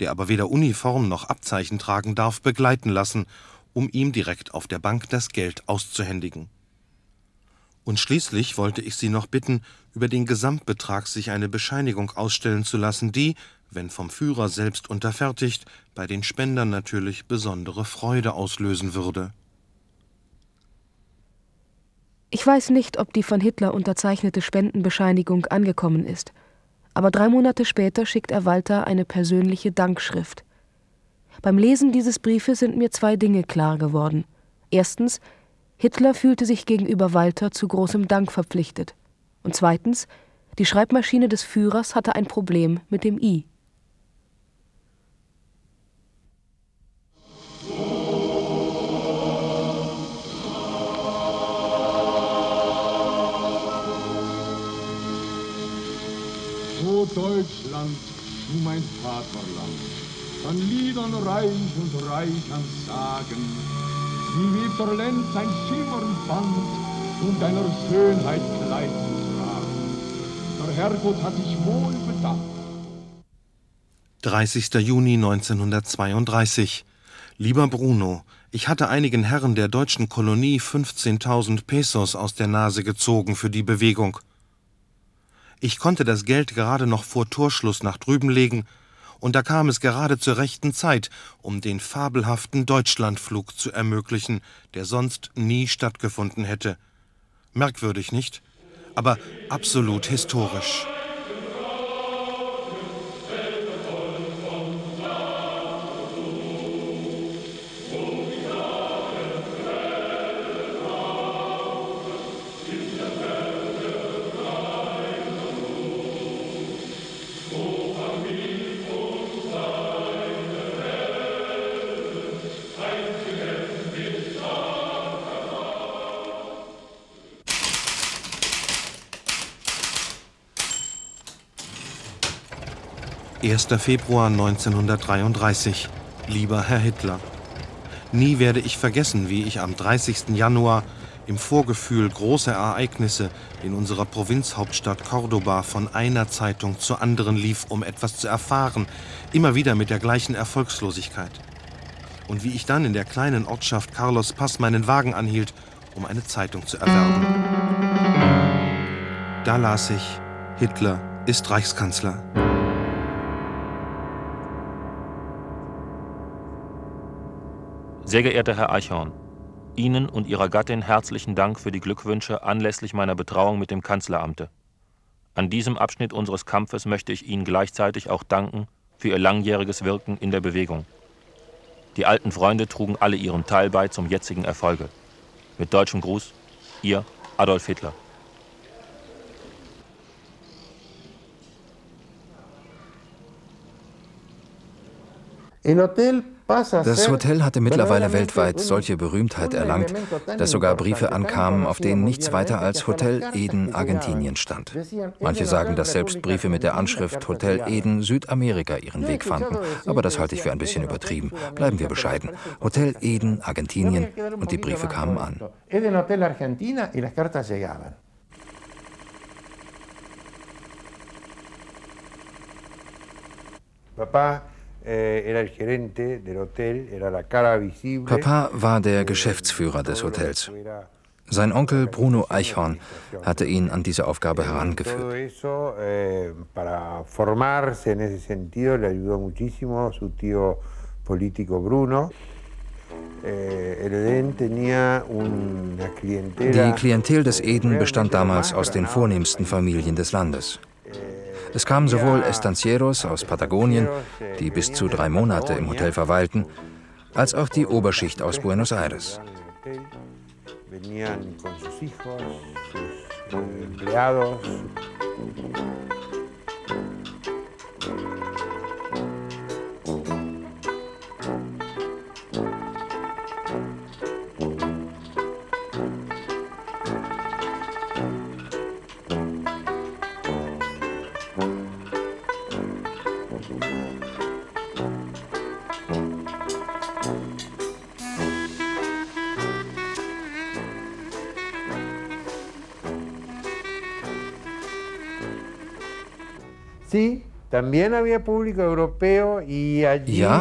der aber weder Uniform noch Abzeichen tragen darf, begleiten lassen, um ihm direkt auf der Bank das Geld auszuhändigen. Und schließlich wollte ich Sie noch bitten, über den Gesamtbetrag sich eine Bescheinigung ausstellen zu lassen, die, wenn vom Führer selbst unterfertigt, bei den Spendern natürlich besondere Freude auslösen würde. Ich weiß nicht, ob die von Hitler unterzeichnete Spendenbescheinigung angekommen ist, aber 3 Monate später schickt er Walter eine persönliche Dankschrift. Beim Lesen dieses Briefes sind mir 2 Dinge klar geworden. Erstens, Hitler fühlte sich gegenüber Walter zu großem Dank verpflichtet. Und zweitens, Die Schreibmaschine des Führers hatte ein Problem mit dem I. O Deutschland, du mein Vaterland, an Liedern reich und reich an Sagen, wie Weberlenz ein schimmernd Band und deiner Schönheit Kleid zu tragen. Der Herrgott hat dich wohl bedacht. 30. Juni 1932. Lieber Bruno, ich hatte einigen Herren der deutschen Kolonie 15.000 Pesos aus der Nase gezogen für die Bewegung. Ich konnte das Geld gerade noch vor Torschluss nach drüben legen, und da kam es gerade zur rechten Zeit, um den fabelhaften Deutschlandflug zu ermöglichen, der sonst nie stattgefunden hätte. Merkwürdig, nicht? Aber absolut historisch.1. Februar 1933. Lieber Herr Hitler, nie werde ich vergessen, wie ich am 30. Januar im Vorgefühl großer Ereignisse in unserer Provinzhauptstadt Córdoba von einer Zeitung zur anderen lief, um etwas zu erfahren, immer wieder mit der gleichen Erfolgslosigkeit. Und wie ich dann in der kleinen Ortschaft Carlos Paz meinen Wagen anhielt, um eine Zeitung zu erwerben. Da las ich, Hitler ist Reichskanzler. Sehr geehrter Herr Eichhorn, Ihnen und Ihrer Gattin herzlichen Dank für die Glückwünsche anlässlich meiner Betrauung mit dem Kanzleramte. An diesem Abschnitt unseres Kampfes möchte ich Ihnen gleichzeitig auch danken für Ihr langjähriges Wirken in der Bewegung. Die alten Freunde trugen alle ihren Teil bei zum jetzigen Erfolge. Mit deutschem Gruß, Ihr Adolf Hitler. Im Hotel Das Hotel hatte mittlerweile weltweit solche Berühmtheit erlangt, dass sogar Briefe ankamen, auf denen nichts weiter als Hotel Eden Argentinien stand. Manche sagen, dass selbst Briefe mit der Anschrift Hotel Eden Südamerika ihren Weg fanden, aber das halte ich für ein bisschen übertrieben. Bleiben wir bescheiden. Hotel Eden Argentinien und die Briefe kamen an. Papa. Papa war der Geschäftsführer des Hotels. Sein Onkel Bruno Eichhorn hatte ihn an diese Aufgabe herangeführt. Die Klientel des Eden bestand damals aus den vornehmsten Familien des Landes. Es kamen sowohl Estancieros aus Patagonien, die bis zu 3 Monate im Hotel verweilten, als auch die Oberschicht aus Buenos Aires. Ja,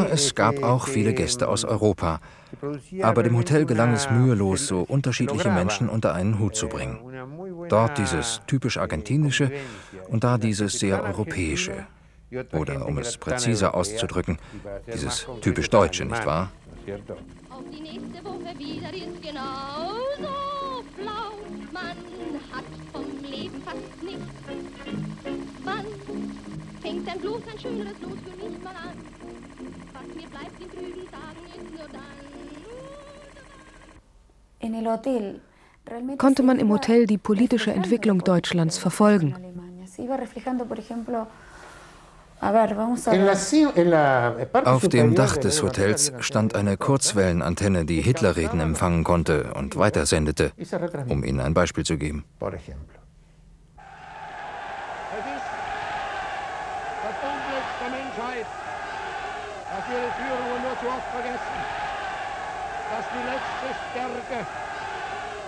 es gab auch viele Gäste aus Europa, aber dem Hotel gelang es mühelos, so unterschiedliche Menschen unter einen Hut zu bringen. Dort dieses typisch argentinische und da dieses sehr europäische. Oder, um es präziser auszudrücken, dieses typisch deutsche, nicht wahr? Auf die nächste Woche wieder ist genauso blau, man hat vom Leben fast nichts. Wann fängt denn bloß ein schöneres Los für mich mal an? Was mir bleibt im Trüben sagen, ist nur dann. Konnte man im Hotel die politische Entwicklung Deutschlands verfolgen? iba reflejando, por ejemplo, auf dem Dach des Hotels stand eine Kurzwellenantenne, die Hitlerreden empfangen konnte und weitersendete, um Ihnen ein Beispiel zu geben.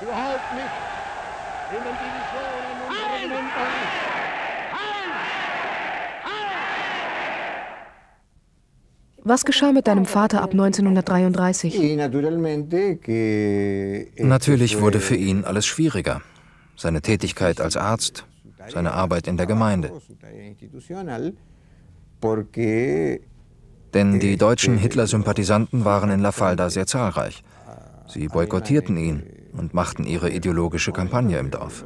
Überhaupt nicht in den Divisionen und in den Mündern. Was geschah mit deinem Vater ab 1933? Natürlich wurde für ihn alles schwieriger. Seine Tätigkeit als Arzt, seine Arbeit in der Gemeinde. Denn die deutschen Hitler-Sympathisanten waren in La Falda sehr zahlreich. Sie boykottierten ihn und machten ihre ideologische Kampagne im Dorf.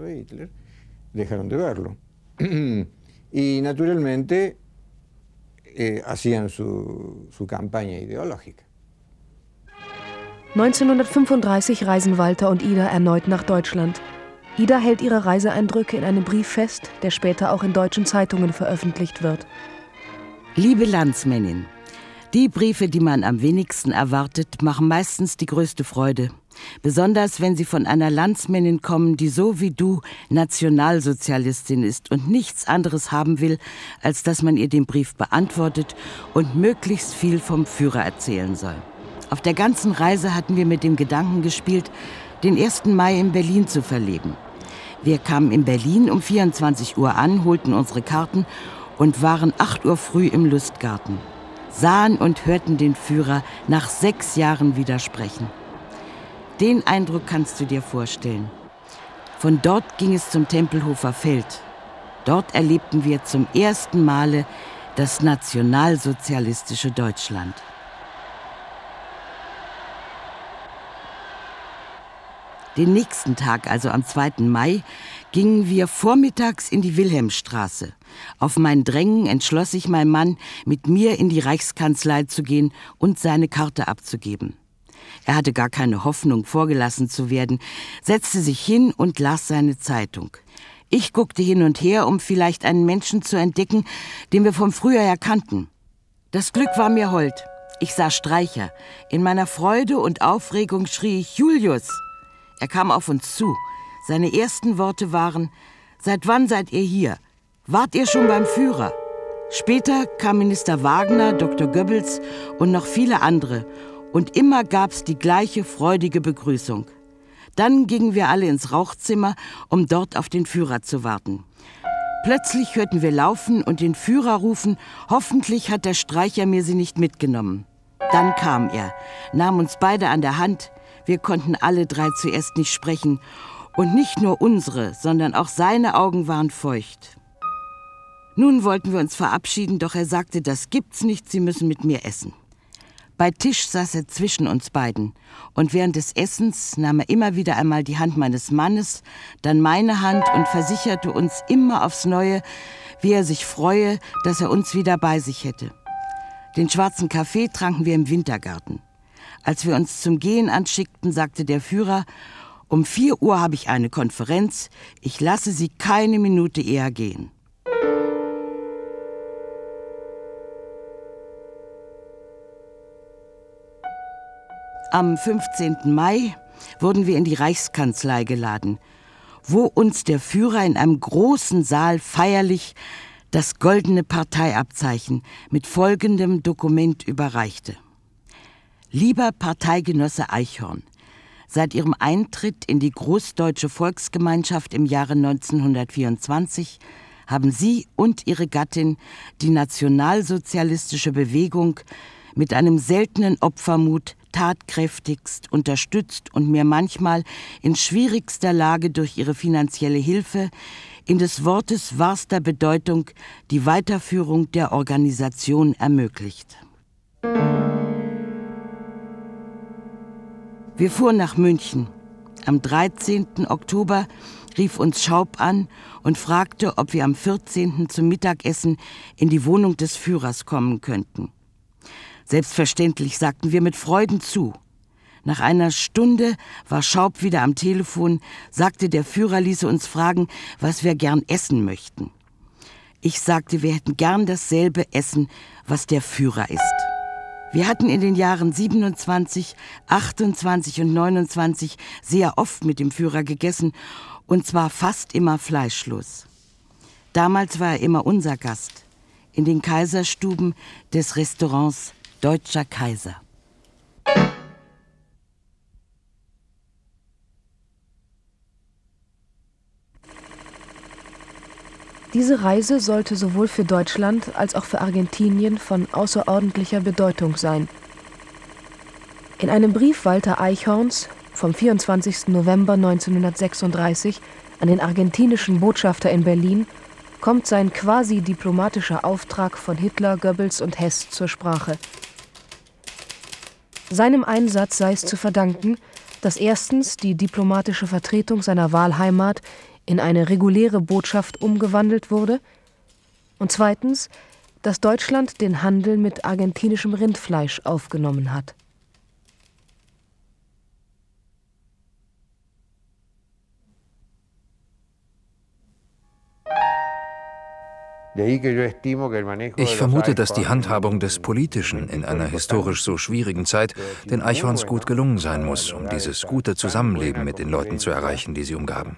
Naturalmente 1935 reisen Walter und Ida erneut nach Deutschland. Ida hält ihre Reiseeindrücke in einem Brief fest, der später auch in deutschen Zeitungen veröffentlicht wird. Liebe Landsmännin, die Briefe, die man am wenigsten erwartet, machen meistens die größte Freude. Besonders, wenn sie von einer Landsmännin kommen, die so wie du Nationalsozialistin ist und nichts anderes haben will, als dass man ihr den Brief beantwortet und möglichst viel vom Führer erzählen soll. Auf der ganzen Reise hatten wir mit dem Gedanken gespielt, den 1. Mai in Berlin zu verleben. Wir kamen in Berlin um 24 Uhr an, holten unsere Karten und waren 8 Uhr früh im Lustgarten, sahen und hörten den Führer nach 6 Jahren wieder sprechen. Den Eindruck kannst du dir vorstellen. Von dort ging es zum Tempelhofer Feld. Dort erlebten wir zum ersten Male das nationalsozialistische Deutschland. Den nächsten Tag, also am 2. Mai, gingen wir vormittags in die Wilhelmstraße. Auf mein Drängen entschloss sich mein Mann, mit mir in die Reichskanzlei zu gehen und seine Karte abzugeben. Er hatte gar keine Hoffnung, vorgelassen zu werden, setzte sich hin und las seine Zeitung. Ich guckte hin und her, um vielleicht einen Menschen zu entdecken, den wir vom Frühjahr her kannten. Das Glück war mir hold. Ich sah Streicher. In meiner Freude und Aufregung schrie ich: Julius! Er kam auf uns zu. Seine ersten Worte waren: Seit wann seid ihr hier? Wart ihr schon beim Führer? Später kam Minister Wagner, Dr. Goebbels und noch viele andere. Und immer gab's die gleiche freudige Begrüßung. Dann gingen wir alle ins Rauchzimmer, um dort auf den Führer zu warten. Plötzlich hörten wir laufen und den Führer rufen: Hoffentlich hat der Streicher mir sie nicht mitgenommen. Dann kam er, nahm uns beide an der Hand. Wir konnten alle drei zuerst nicht sprechen. Und nicht nur unsere, sondern auch seine Augen waren feucht. Nun wollten wir uns verabschieden, doch er sagte: Das gibt's nicht, Sie müssen mit mir essen. Bei Tisch saß er zwischen uns beiden und während des Essens nahm er immer wieder einmal die Hand meines Mannes, dann meine Hand und versicherte uns immer aufs Neue, wie er sich freue, dass er uns wieder bei sich hätte. Den schwarzen Kaffee tranken wir im Wintergarten. Als wir uns zum Gehen anschickten, sagte der Führer: Um 4 Uhr habe ich eine Konferenz, ich lasse Sie keine Minute eher gehen. Am 15. Mai wurden wir in die Reichskanzlei geladen, wo uns der Führer in einem großen Saal feierlich das goldene Parteiabzeichen mit folgendem Dokument überreichte. Lieber Parteigenosse Eichhorn, seit Ihrem Eintritt in die Großdeutsche Volksgemeinschaft im Jahre 1924 haben Sie und Ihre Gattin die nationalsozialistische Bewegung mit einem seltenen Opfermut tatkräftigst unterstützt und mir manchmal in schwierigster Lage durch ihre finanzielle Hilfe in des Wortes wahrster Bedeutung die Weiterführung der Organisation ermöglicht. Wir fuhren nach München. Am 13. Oktober rief uns Schaub an und fragte, ob wir am 14. zum Mittagessen in die Wohnung des Führers kommen könnten. Selbstverständlich sagten wir mit Freuden zu. Nach einer Stunde war Schaub wieder am Telefon, sagte, der Führer ließe uns fragen, was wir gern essen möchten. Ich sagte, wir hätten gern dasselbe Essen, was der Führer isst. Wir hatten in den Jahren 27, 28 und 29 sehr oft mit dem Führer gegessen, und zwar fast immer fleischlos. Damals war er immer unser Gast, in den Kaiserstuben des Restaurants Deutscher Kaiser. Diese Reise sollte sowohl für Deutschland als auch für Argentinien von außerordentlicher Bedeutung sein. In einem Brief Walter Eichhorns vom 24. November 1936 an den argentinischen Botschafter in Berlin kommt sein quasi diplomatischer Auftrag von Hitler, Goebbels und Hess zur Sprache. Seinem Einsatz sei es zu verdanken, dass erstens die diplomatische Vertretung seiner Wahlheimat in eine reguläre Botschaft umgewandelt wurde und zweitens, dass Deutschland den Handel mit argentinischem Rindfleisch aufgenommen hat. Ich vermute, dass die Handhabung des Politischen in einer historisch so schwierigen Zeit den Eichhorns gut gelungen sein muss, um dieses gute Zusammenleben mit den Leuten zu erreichen, die sie umgaben.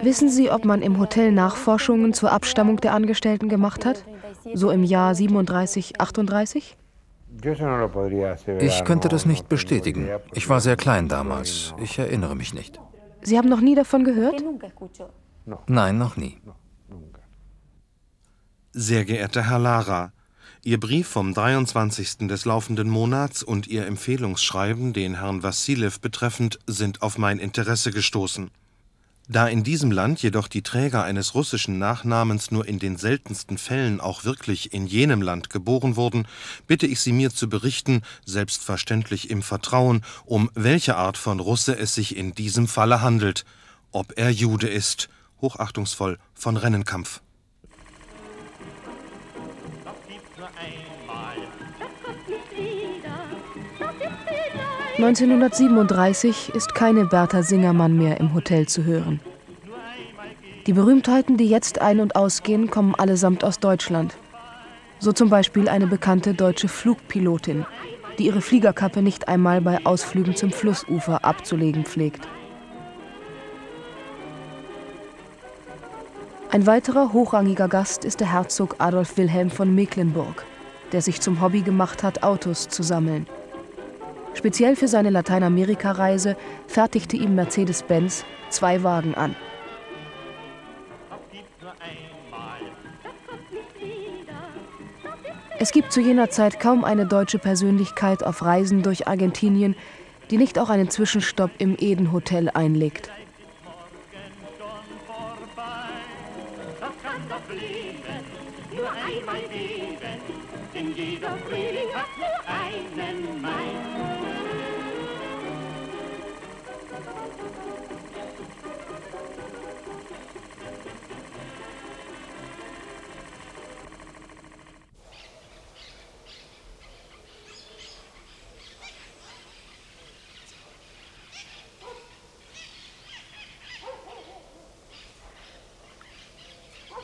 Wissen Sie, ob man im Hotel Nachforschungen zur Abstammung der Angestellten gemacht hat? So im Jahr 37, 38? Ich könnte das nicht bestätigen. Ich war sehr klein damals. Ich erinnere mich nicht. Sie haben noch nie davon gehört? Nein, noch nie. Sehr geehrter Herr Lara, Ihr Brief vom 23. des laufenden Monats und Ihr Empfehlungsschreiben, den Herrn Wassilew betreffend, sind auf mein Interesse gestoßen. Da in diesem Land jedoch die Träger eines russischen Nachnamens nur in den seltensten Fällen auch wirklich in jenem Land geboren wurden, bitte ich Sie, mir zu berichten, selbstverständlich im Vertrauen, um welche Art von Russe es sich in diesem Falle handelt, ob er Jude ist. Hochachtungsvoll, von Rennenkampf. Das kommt nicht wieder, das ist wieder. 1937 ist keine Bertha Singermann mehr im Hotel zu hören. Die Berühmtheiten, die jetzt ein- und ausgehen, kommen allesamt aus Deutschland. So zum Beispiel eine bekannte deutsche Flugpilotin, die ihre Fliegerkappe nicht einmal bei Ausflügen zum Flussufer abzulegen pflegt. Ein weiterer hochrangiger Gast ist der Herzog Adolf Wilhelm von Mecklenburg, der sich zum Hobby gemacht hat, Autos zu sammeln. Speziell für seine Lateinamerika-Reise fertigte ihm Mercedes-Benz 2 Wagen an. Es gibt zu jener Zeit kaum eine deutsche Persönlichkeit auf Reisen durch Argentinien, die nicht auch einen Zwischenstopp im Eden-Hotel einlegt.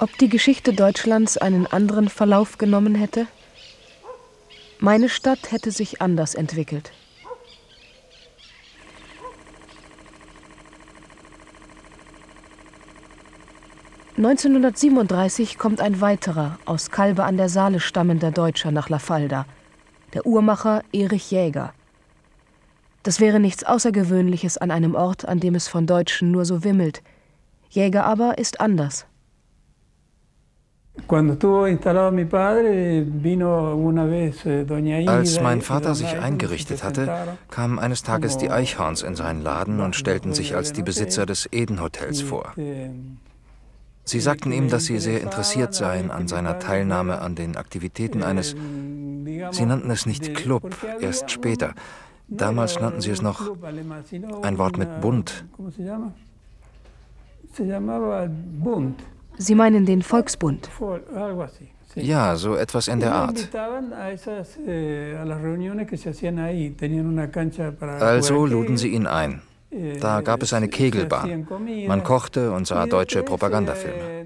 Ob die Geschichte Deutschlands einen anderen Verlauf genommen hätte? Meine Stadt hätte sich anders entwickelt. (1937) kommt ein weiterer, aus Kalbe an der Saale stammender Deutscher nach La Falda, der Uhrmacher Erich Jäger. Das wäre nichts Außergewöhnliches an einem Ort, an dem es von Deutschen nur so wimmelt. Jäger aber ist anders. Als mein Vater sich eingerichtet hatte, kamen eines Tages die Eichhorns in seinen Laden und stellten sich als die Besitzer des Eden-Hotels vor. Sie sagten ihm, dass sie sehr interessiert seien an seiner Teilnahme an den Aktivitäten eines, sie nannten es nicht Club, erst später. Damals nannten sie es noch ein Wort mit Bund. Sie meinen den Volksbund? Ja, so etwas in der Art. Also luden sie ihn ein. Da gab es eine Kegelbahn. Man kochte und sah deutsche Propagandafilme.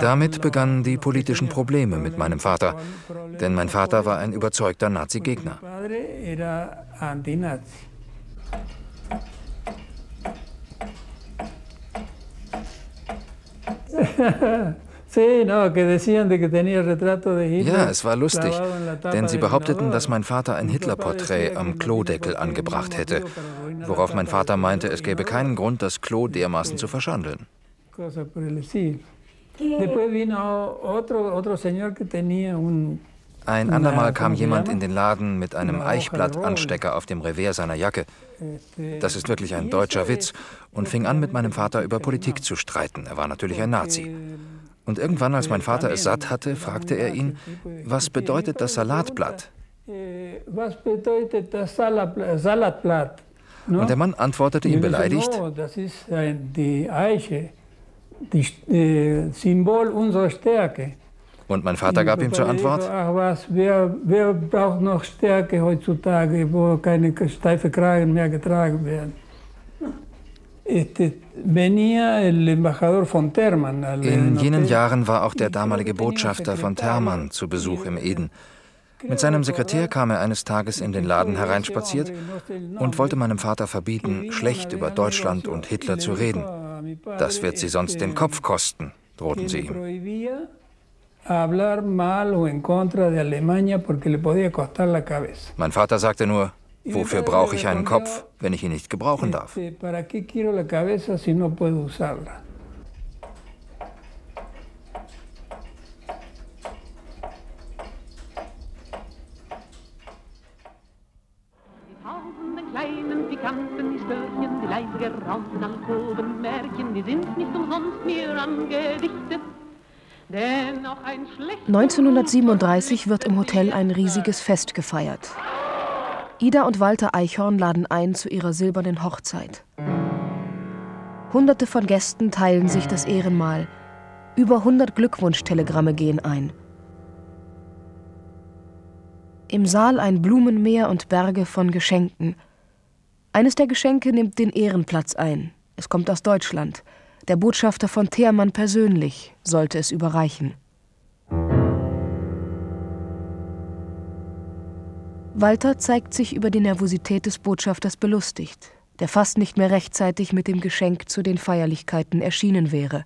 Damit begannen die politischen Probleme mit meinem Vater, denn mein Vater war ein überzeugter Nazi-Gegner. Ja, es war lustig, denn sie behaupteten, dass mein Vater ein Hitlerporträt am Klodeckel angebracht hätte, worauf mein Vater meinte, es gäbe keinen Grund, das Klo dermaßen zu verschandeln. Ein andermal kam jemand in den Laden mit einem Eichblattanstecker auf dem Revers seiner Jacke. Das ist wirklich ein deutscher Witz. Und fing an, mit meinem Vater über Politik zu streiten. Er war natürlich ein Nazi. Und irgendwann, als mein Vater es satt hatte, fragte er ihn, was bedeutet das Salatblatt? Und der Mann antwortete ihm beleidigt, das ist die Eiche. Das Symbol unserer Stärke. Und mein Vater gab ihm zur Antwort: Ach was, wer braucht noch Stärke heutzutage, wo keine steife Kragen mehr getragen werden? In jenen Jahren war auch der damalige Botschafter von Terman zu Besuch im Eden. Mit seinem Sekretär kam er eines Tages in den Laden hereinspaziert und wollte meinem Vater verbieten, schlecht über Deutschland und Hitler zu reden. Das wird sie sonst den Kopf kosten, drohten sie ihm. Mein Vater sagte nur, wofür brauche ich einen Kopf, wenn ich ihn nicht gebrauchen darf? Die leise geraunten Alkobenmärchen, die sind nicht umsonst mir angedichtet. 1937 wird im Hotel ein riesiges Fest gefeiert. Ida und Walter Eichhorn laden ein zu ihrer silbernen Hochzeit. Hunderte von Gästen teilen sich das Ehrenmal. Über 100 Glückwunschtelegramme gehen ein. Im Saal ein Blumenmeer und Berge von Geschenken. Eines der Geschenke nimmt den Ehrenplatz ein. Es kommt aus Deutschland. Der Botschafter von Theermann persönlich sollte es überreichen. Walter zeigt sich über die Nervosität des Botschafters belustigt, der fast nicht mehr rechtzeitig mit dem Geschenk zu den Feierlichkeiten erschienen wäre.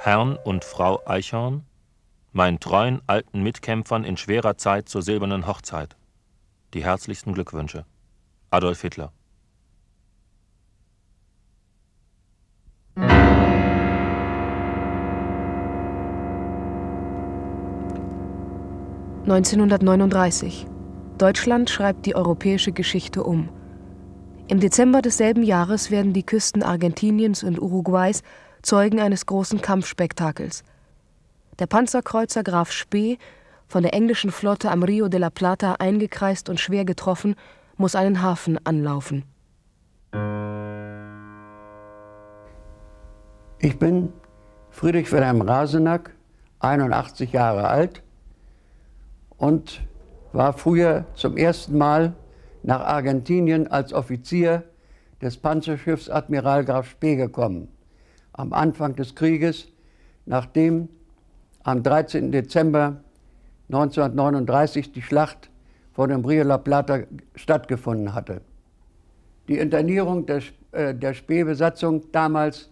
Herrn und Frau Eichhorn, meinen treuen alten Mitkämpfern in schwerer Zeit zur silbernen Hochzeit. Die herzlichsten Glückwünsche. Adolf Hitler. (1939). Deutschland schreibt die europäische Geschichte um. Im Dezember desselben Jahres werden die Küsten Argentiniens und Uruguays Zeugen eines großen Kampfspektakels. Der Panzerkreuzer Graf Spee, von der englischen Flotte am Rio de la Plata eingekreist und schwer getroffen, muss einen Hafen anlaufen. Ich bin Friedrich Wilhelm Rasenack, 81 Jahre alt, und war früher zum ersten Mal nach Argentinien als Offizier des Panzerschiffs Admiral Graf Spee gekommen. Am Anfang des Krieges, nachdem am 13. Dezember 1939 die Schlacht vor dem Rio de la Plata stattgefunden hatte. Die Internierung der Spee-Besatzung damals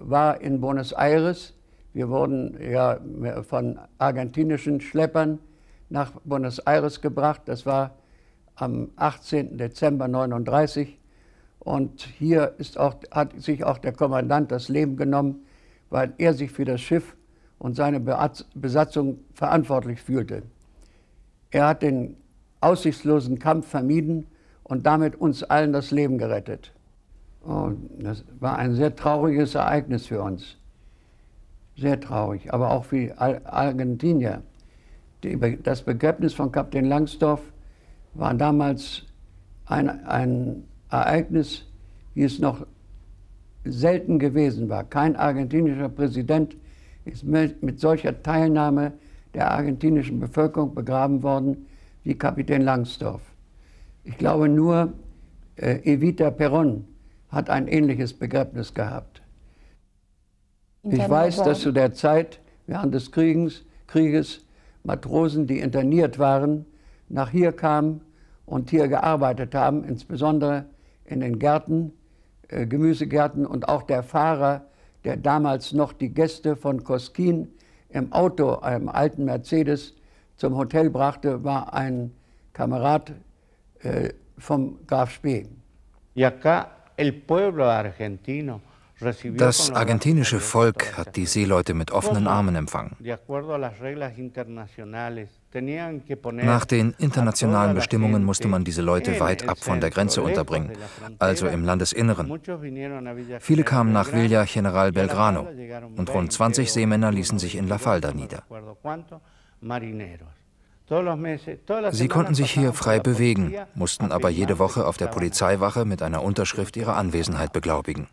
war in Buenos Aires. Wir wurden ja von argentinischen Schleppern nach Buenos Aires gebracht. Das war am 18. Dezember 1939. Und hier ist auch, hat sich auch der Kommandant das Leben genommen, weil er sich für das Schiff und seine Besatzung verantwortlich fühlte. Er hat den aussichtslosen Kampf vermieden und damit uns allen das Leben gerettet. Und das war ein sehr trauriges Ereignis für uns. Sehr traurig, aber auch für die Argentinier. Das Begräbnis von Kapitän Langsdorf war damals ein Ereignis, wie es noch selten gewesen war. Kein argentinischer Präsident ist mit solcher Teilnahme der argentinischen Bevölkerung begraben worden wie Kapitän Langsdorf. Ich glaube, nur Evita Perón hat ein ähnliches Begräbnis gehabt. Ich weiß, dass zu der Zeit während des Krieges Matrosen, die interniert waren, nach hier kamen und hier gearbeitet haben, insbesondere in den Gärten, Gemüsegärten, und auch der Fahrer, der damals noch die Gäste von Cosquín im Auto, einem alten Mercedes, zum Hotel brachte, war ein Kamerad vom Graf Spee. Das argentinische Volk hat die Seeleute mit offenen Armen empfangen. Nach den internationalen Bestimmungen musste man diese Leute weit ab von der Grenze unterbringen, also im Landesinneren. Viele kamen nach Villa General Belgrano und rund 20 Seemänner ließen sich in La Falda nieder. Sie konnten sich hier frei bewegen, mussten aber jede Woche auf der Polizeiwache mit einer Unterschrift ihre Anwesenheit beglaubigen.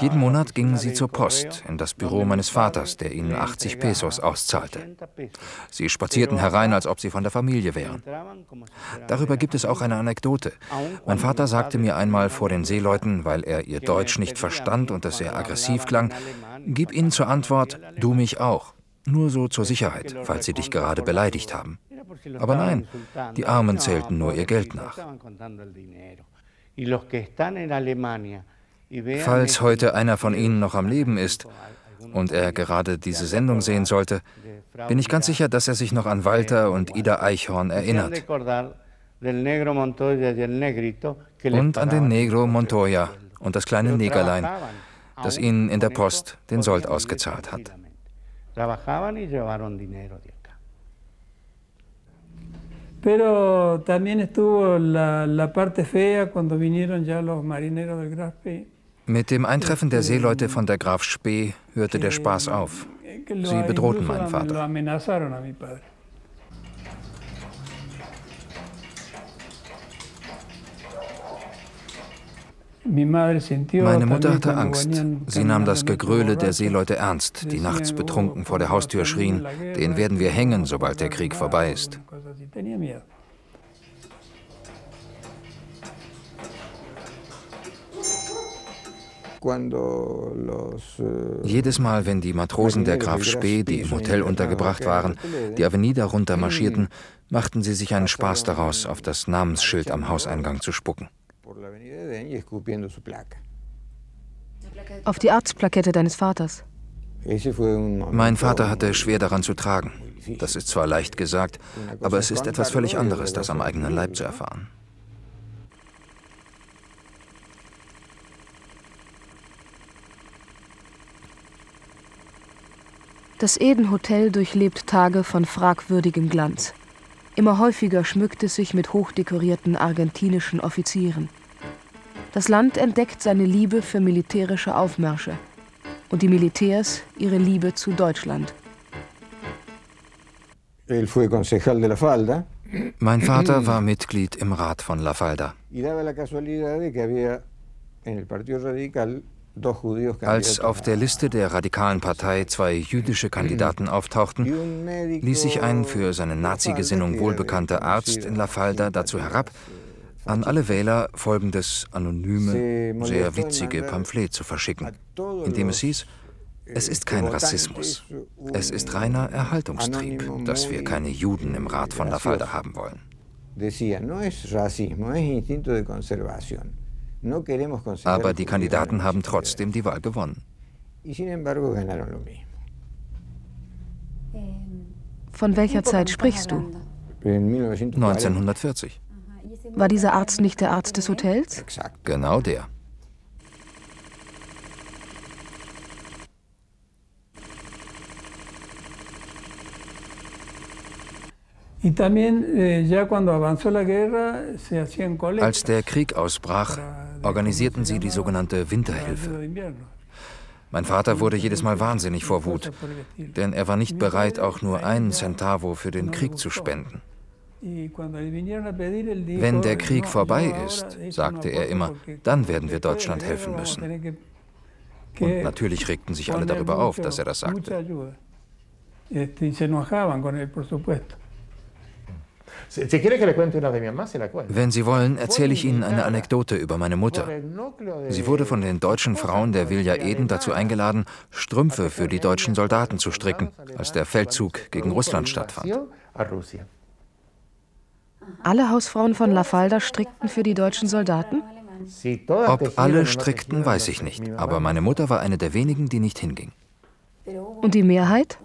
Jeden Monat gingen sie zur Post, in das Büro meines Vaters, der ihnen 80 Pesos auszahlte. Sie spazierten herein, als ob sie von der Familie wären. Darüber gibt es auch eine Anekdote. Mein Vater sagte mir einmal vor den Seeleuten, weil er ihr Deutsch nicht verstand und es sehr aggressiv klang, gib ihnen zur Antwort, du mich auch. Nur so zur Sicherheit, falls sie dich gerade beleidigt haben. Aber nein, die Armen zählten nur ihr Geld nach. Falls heute einer von Ihnen noch am Leben ist und er gerade diese Sendung sehen sollte, bin ich ganz sicher, dass er sich noch an Walter und Ida Eichhorn erinnert. Und an den Negro Montoya und das kleine Negerlein, das ihnen in der Post den Sold ausgezahlt hat. Pero también estuvo la parte fea cuando vinieron ya los marineros del Graf Spee. Mit dem Eintreffen der Seeleute von der Graf Spee hörte der Spaß auf. Sie bedrohten meinen Vater. Meine Mutter hatte Angst. Sie nahm das Gegröle der Seeleute ernst, die nachts betrunken vor der Haustür schrien, den werden wir hängen, sobald der Krieg vorbei ist. Jedes Mal, wenn die Matrosen der Graf Spee, die im Hotel untergebracht waren, die Avenue darunter marschierten, machten sie sich einen Spaß daraus, auf das Namensschild am Hauseingang zu spucken. Auf die Arztplakette deines Vaters. Mein Vater hatte schwer daran zu tragen. Das ist zwar leicht gesagt, aber es ist etwas völlig anderes, das am eigenen Leib zu erfahren. Das Eden-Hotel durchlebt Tage von fragwürdigem Glanz. Immer häufiger schmückt es sich mit hochdekorierten argentinischen Offizieren. Das Land entdeckt seine Liebe für militärische Aufmärsche und die Militärs ihre Liebe zu Deutschland. Mein Vater war Mitglied im Rat von La Falda. Als auf der Liste der radikalen Partei zwei jüdische Kandidaten auftauchten, ließ sich ein für seine Nazi-Gesinnung wohlbekannter Arzt in La Falda dazu herab, an alle Wähler folgendes anonyme, sehr witzige Pamphlet zu verschicken, in dem es hieß, es ist kein Rassismus, es ist reiner Erhaltungstrieb, dass wir keine Juden im Rat von La Falda haben wollen. Aber die Kandidaten haben trotzdem die Wahl gewonnen. Von welcher Zeit sprichst du? 1940. War dieser Arzt nicht der Arzt des Hotels? Genau der. Als der Krieg ausbrach, organisierten sie die sogenannte Winterhilfe. Mein Vater wurde jedes Mal wahnsinnig vor Wut, denn er war nicht bereit, auch nur einen Centavo für den Krieg zu spenden. Wenn der Krieg vorbei ist, sagte er immer, dann werden wir Deutschland helfen müssen. Und natürlich regten sich alle darüber auf, dass er das sagte. Wenn Sie wollen, erzähle ich Ihnen eine Anekdote über meine Mutter. Sie wurde von den deutschen Frauen der Villa Eden dazu eingeladen, Strümpfe für die deutschen Soldaten zu stricken, als der Feldzug gegen Russland stattfand. Alle Hausfrauen von La Falda strickten für die deutschen Soldaten? Ob alle strickten, weiß ich nicht, aber meine Mutter war eine der wenigen, die nicht hinging. Und die Mehrheit?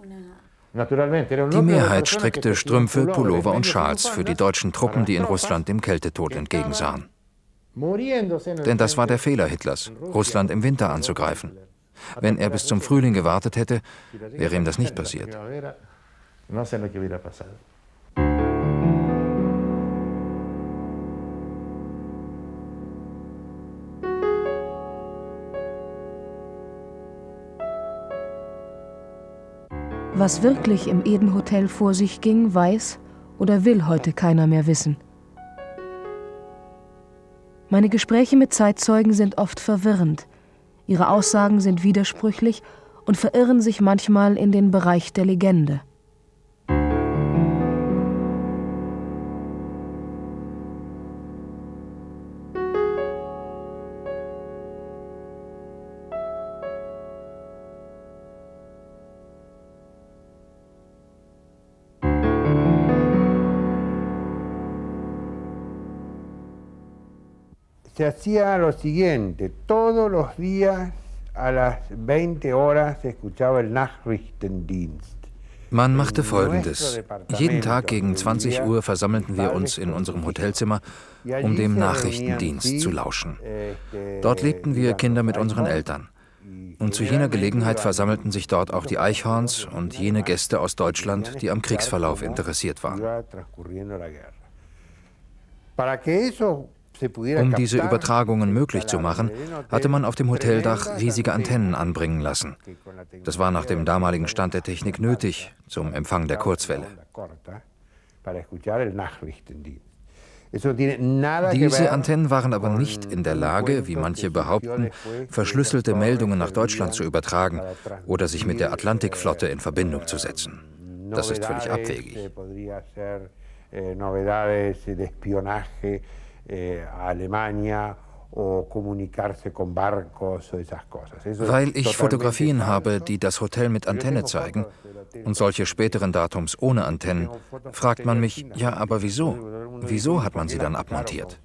Die Mehrheit strickte Strümpfe, Pullover und Schals für die deutschen Truppen, die in Russland dem Kältetod entgegensahen. Denn das war der Fehler Hitlers, Russland im Winter anzugreifen. Wenn er bis zum Frühling gewartet hätte, wäre ihm das nicht passiert. Was wirklich im Eden-Hotel vor sich ging, weiß oder will heute keiner mehr wissen. Meine Gespräche mit Zeitzeugen sind oft verwirrend. Ihre Aussagen sind widersprüchlich und verirren sich manchmal in den Bereich der Legende. Se hacía lo siguiente, todos los días a las 20 horas se escuchaba el Nachrichtendienst. Man machte Folgendes. Jeden Tag gegen 20 Uhr versammelten wir uns in unserem Hotelzimmer, um dem Nachrichtendienst zu lauschen. Dort lebten wir Kinder mit unseren Eltern. Und zu jener Gelegenheit versammelten sich dort auch die Eichhorns und jene Gäste aus Deutschland, die am Kriegsverlauf interessiert waren. Um diese Übertragungen möglich zu machen, hatte man auf dem Hoteldach riesige Antennen anbringen lassen. Das war nach dem damaligen Stand der Technik nötig zum Empfang der Kurzwelle. Diese Antennen waren aber nicht in der Lage, wie manche behaupten, verschlüsselte Meldungen nach Deutschland zu übertragen oder sich mit der Atlantikflotte in Verbindung zu setzen. Das ist völlig abwegig. Weil ich Fotografien habe, die das Hotel mit Antenne zeigen und solche späteren Datums ohne Antennen, fragt man mich, ja, aber wieso? Wieso hat man sie dann abmontiert?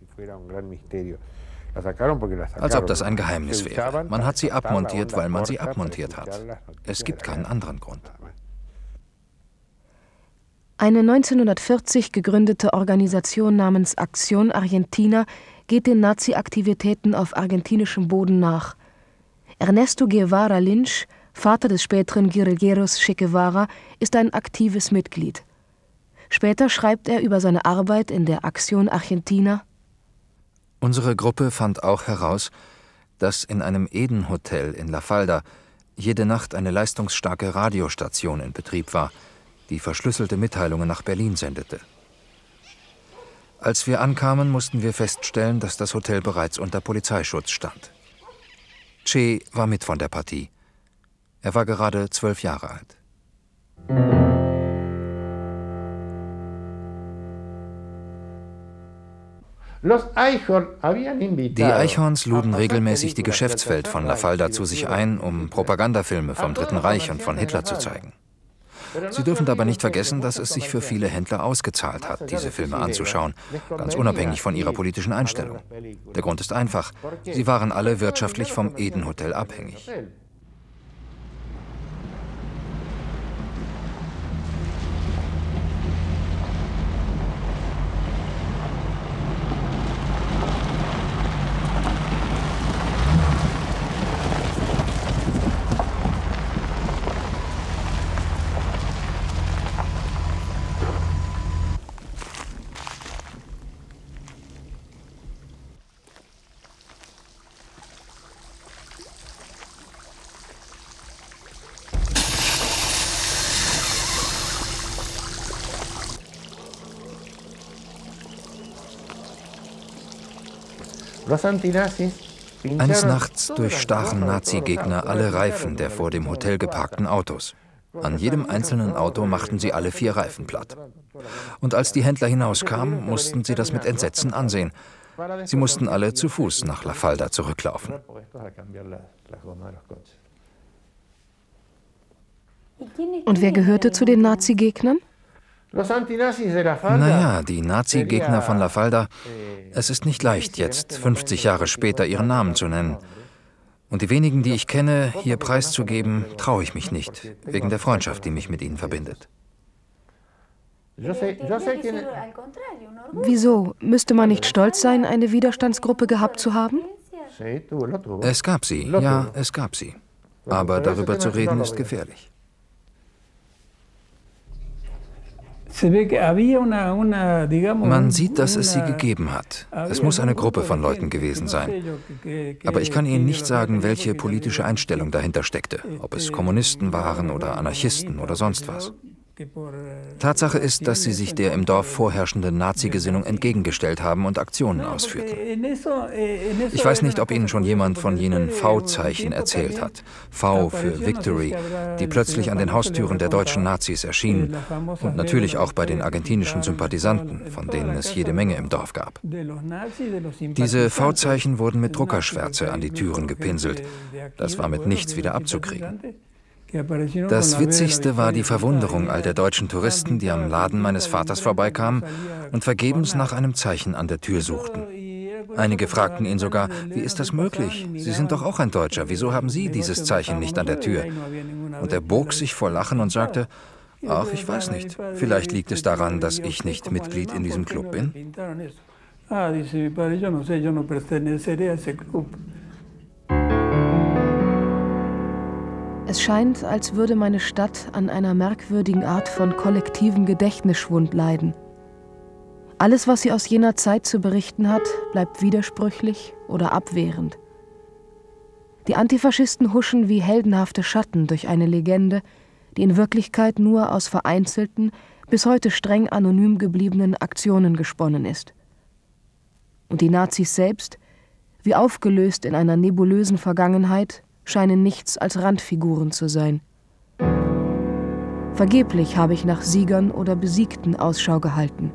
Als ob das ein Geheimnis wäre. Man hat sie abmontiert, weil man sie abmontiert hat. Es gibt keinen anderen Grund. Eine 1940 gegründete Organisation namens Aktion Argentina geht den Nazi-Aktivitäten auf argentinischem Boden nach. Ernesto Guevara Lynch, Vater des späteren Guerilleros Che Guevara, ist ein aktives Mitglied. Später schreibt er über seine Arbeit in der Aktion Argentina: Unsere Gruppe fand auch heraus, dass in einem Eden-Hotel in La Falda jede Nacht eine leistungsstarke Radiostation in Betrieb war, die verschlüsselte Mitteilungen nach Berlin sendete. Als wir ankamen, mussten wir feststellen, dass das Hotel bereits unter Polizeischutz stand. Che war mit von der Partie. Er war gerade 12 Jahre alt. Die Eichhorns luden regelmäßig die Geschäftswelt von La Falda zu sich ein, um Propagandafilme vom Dritten Reich und von Hitler zu zeigen. Sie dürfen dabei nicht vergessen, dass es sich für viele Händler ausgezahlt hat, diese Filme anzuschauen, ganz unabhängig von ihrer politischen Einstellung. Der Grund ist einfach, sie waren alle wirtschaftlich vom Eden-Hotel abhängig. Eines Nachts durchstachen Nazi-Gegner alle Reifen der vor dem Hotel geparkten Autos. An jedem einzelnen Auto machten sie alle 4 Reifen platt. Und als die Händler hinauskamen, mussten sie das mit Entsetzen ansehen. Sie mussten alle zu Fuß nach La Falda zurücklaufen. Und wer gehörte zu den Nazi-Gegnern? Naja, die Nazi-Gegner von La Falda, es ist nicht leicht, jetzt 50 Jahre später ihren Namen zu nennen. Und die wenigen, die ich kenne, hier preiszugeben, traue ich mich nicht, wegen der Freundschaft, die mich mit ihnen verbindet. Wieso? Müsste man nicht stolz sein, eine Widerstandsgruppe gehabt zu haben? Es gab sie, ja, es gab sie. Aber darüber zu reden, ist gefährlich. Man sieht, dass es sie gegeben hat. Es muss eine Gruppe von Leuten gewesen sein. Aber ich kann Ihnen nicht sagen, welche politische Einstellung dahinter steckte, ob es Kommunisten waren oder Anarchisten oder sonst was. Tatsache ist, dass sie sich der im Dorf vorherrschenden Nazi-Gesinnung entgegengestellt haben und Aktionen ausführten. Ich weiß nicht, ob Ihnen schon jemand von jenen V-Zeichen erzählt hat. V für Victory, die plötzlich an den Haustüren der deutschen Nazis erschienen und natürlich auch bei den argentinischen Sympathisanten, von denen es jede Menge im Dorf gab. Diese V-Zeichen wurden mit Druckerschwärze an die Türen gepinselt. Das war mit nichts wieder abzukriegen. Das Witzigste war die Verwunderung all der deutschen Touristen, die am Laden meines Vaters vorbeikamen und vergebens nach einem Zeichen an der Tür suchten. Einige fragten ihn sogar, wie ist das möglich? Sie sind doch auch ein Deutscher, wieso haben Sie dieses Zeichen nicht an der Tür? Und er bog sich vor Lachen und sagte, ach, ich weiß nicht, vielleicht liegt es daran, dass ich nicht Mitglied in diesem Club bin. Es scheint, als würde meine Stadt an einer merkwürdigen Art von kollektivem Gedächtnisschwund leiden. Alles, was sie aus jener Zeit zu berichten hat, bleibt widersprüchlich oder abwehrend. Die Antifaschisten huschen wie heldenhafte Schatten durch eine Legende, die in Wirklichkeit nur aus vereinzelten, bis heute streng anonym gebliebenen Aktionen gesponnen ist. Und die Nazis selbst, wie aufgelöst in einer nebulösen Vergangenheit, scheinen nichts als Randfiguren zu sein. Vergeblich habe ich nach Siegern oder Besiegten Ausschau gehalten.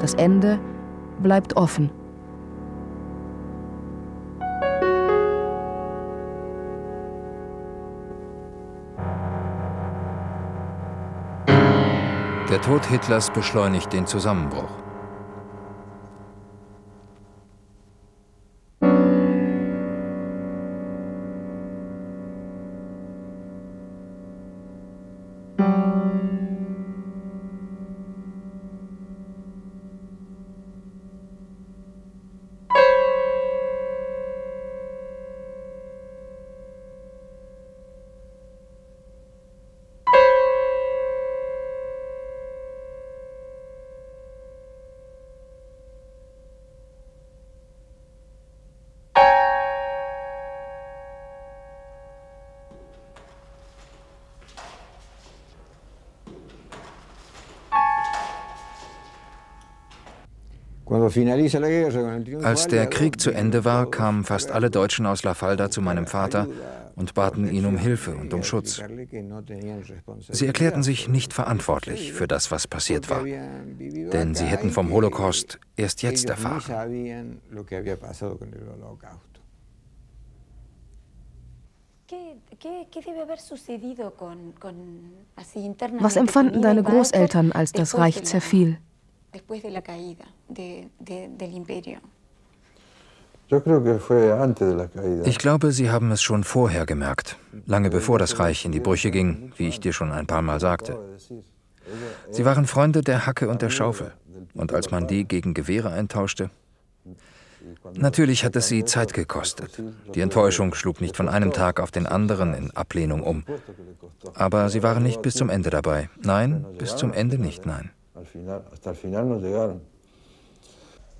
Das Ende bleibt offen. Der Tod Hitlers beschleunigt den Zusammenbruch. Als der Krieg zu Ende war, kamen fast alle Deutschen aus La Falda zu meinem Vater und baten ihn um Hilfe und um Schutz. Sie erklärten sich nicht verantwortlich für das, was passiert war, denn sie hätten vom Holocaust erst jetzt erfahren. Was empfanden deine Großeltern, als das Reich zerfiel? Ich glaube, sie haben es schon vorher gemerkt, lange bevor das Reich in die Brüche ging, wie ich dir schon ein paar Mal sagte. Sie waren Freunde der Hacke und der Schaufel. Und als man die gegen Gewehre eintauschte, natürlich hat es sie Zeit gekostet. Die Enttäuschung schlug nicht von einem Tag auf den anderen in Ablehnung um. Aber sie waren nicht bis zum Ende dabei. Nein, bis zum Ende nicht, nein.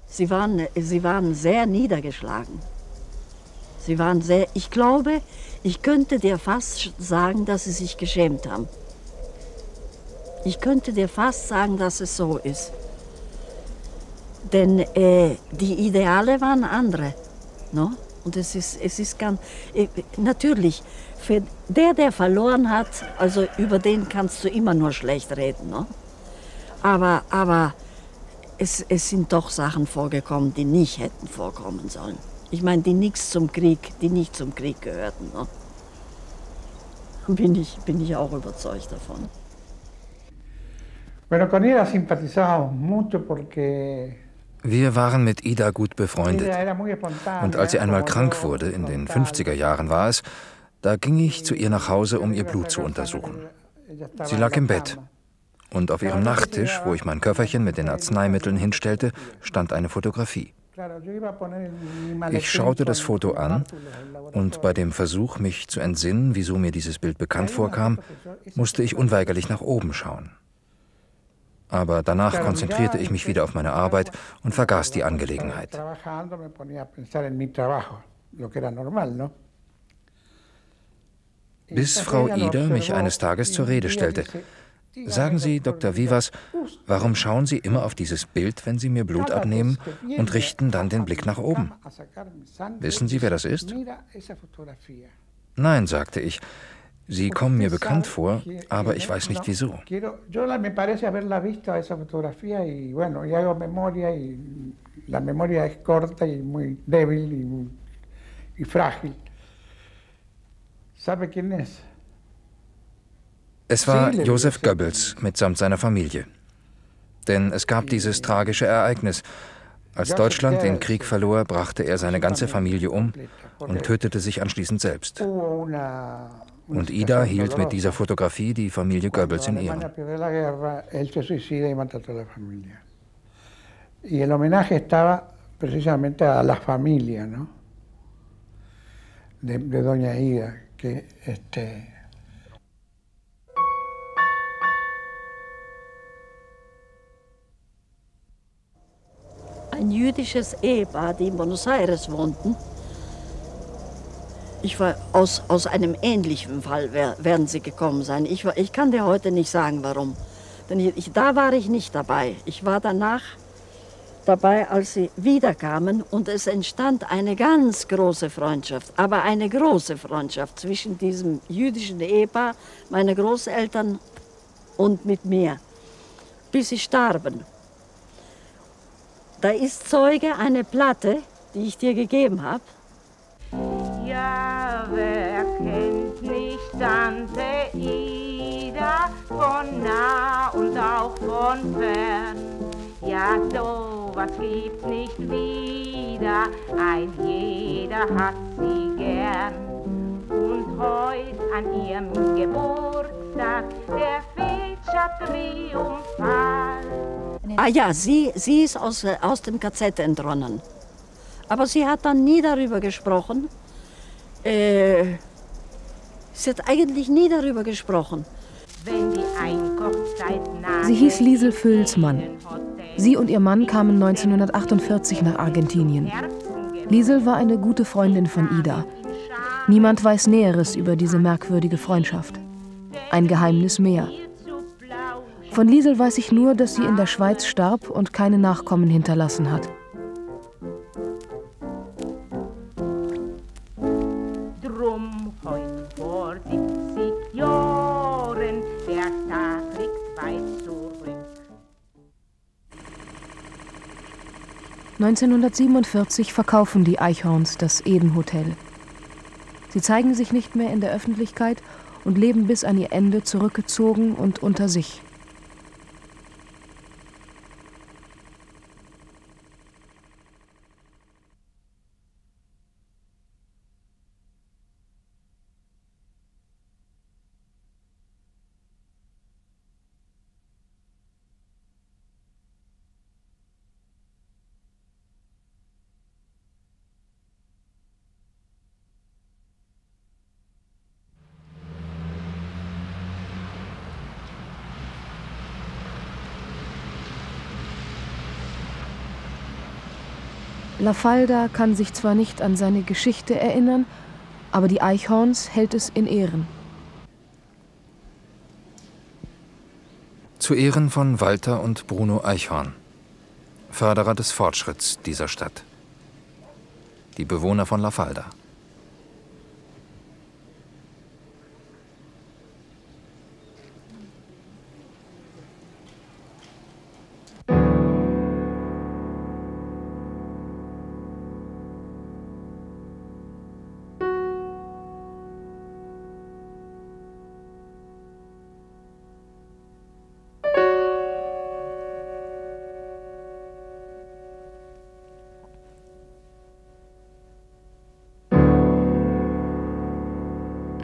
Sie waren sehr niedergeschlagen. Sie waren sehr, ich glaube, ich könnte dir fast sagen, dass sie sich geschämt haben. Ich könnte dir fast sagen, dass es so ist. Denn die Ideale waren andere. No? Und es ist ganz, natürlich, für der verloren hat, also über den kannst du immer nur schlecht reden. No? Aber es sind doch Sachen vorgekommen, die nicht hätten vorkommen sollen. Ich meine, die nicht zum Krieg gehörten. No? Bin ich auch überzeugt davon. Wir waren mit Ida gut befreundet. Und als sie einmal krank wurde, in den 50er Jahren war es, da ging ich zu ihr nach Hause, um ihr Blut zu untersuchen. Sie lag im Bett. Und auf ihrem Nachttisch, wo ich mein Köfferchen mit den Arzneimitteln hinstellte, stand eine Fotografie. Ich schaute das Foto an und bei dem Versuch, mich zu entsinnen, wieso mir dieses Bild bekannt vorkam, musste ich unweigerlich nach oben schauen. Aber danach konzentrierte ich mich wieder auf meine Arbeit und vergaß die Angelegenheit. Bis Frau Ida mich eines Tages zur Rede stellte. Sagen Sie, Dr. Vivas, warum schauen Sie immer auf dieses Bild, wenn Sie mir Blut abnehmen und richten dann den Blick nach oben? Wissen Sie, wer das ist? Nein, sagte ich. Sie kommen mir bekannt vor, aber ich weiß nicht wieso. Es war Josef Goebbels mitsamt seiner Familie. Denn es gab dieses tragische Ereignis. Als Deutschland den Krieg verlor, brachte er seine ganze Familie um und tötete sich anschließend selbst. Und Ida hielt mit dieser Fotografie die Familie Goebbels in Ehren. Ein jüdisches Ehepaar, die in Buenos Aires wohnten. Ich war aus einem ähnlichen Fall werden sie gekommen sein. Ich kann dir heute nicht sagen, warum. Denn da war ich nicht dabei. Ich war danach dabei, als sie wiederkamen. Und es entstand eine ganz große Freundschaft, aber eine große Freundschaft zwischen diesem jüdischen Ehepaar, meine Großeltern und mit mir, bis sie starben. Da ist Zeuge eine Platte, die ich dir gegeben habe. Ja, wer kennt nicht Tante Ida von nah und auch von fern? Ja, sowas gibt's nicht wieder, ein jeder hat sie gern. Und heut an ihrem Geburtstag der Fähigkeit triumphal. Ah ja, sie ist aus dem KZ entronnen. Aber sie hat dann nie darüber gesprochen. Sie hat eigentlich nie darüber gesprochen. Sie hieß Liesel Fülsmann. Sie und ihr Mann kamen 1948 nach Argentinien. Liesel war eine gute Freundin von Ida. Niemand weiß Näheres über diese merkwürdige Freundschaft. Ein Geheimnis mehr. Von Liesel weiß ich nur, dass sie in der Schweiz starb und keine Nachkommen hinterlassen hat. ...1947 verkaufen die Eichhorns das Eden-Hotel. Sie zeigen sich nicht mehr in der Öffentlichkeit und leben bis an ihr Ende zurückgezogen und unter sich. La Falda kann sich zwar nicht an seine Geschichte erinnern, aber die Eichhorns hält es in Ehren. Zu Ehren von Walter und Bruno Eichhorn, Förderer des Fortschritts dieser Stadt. die Bewohner von La Falda.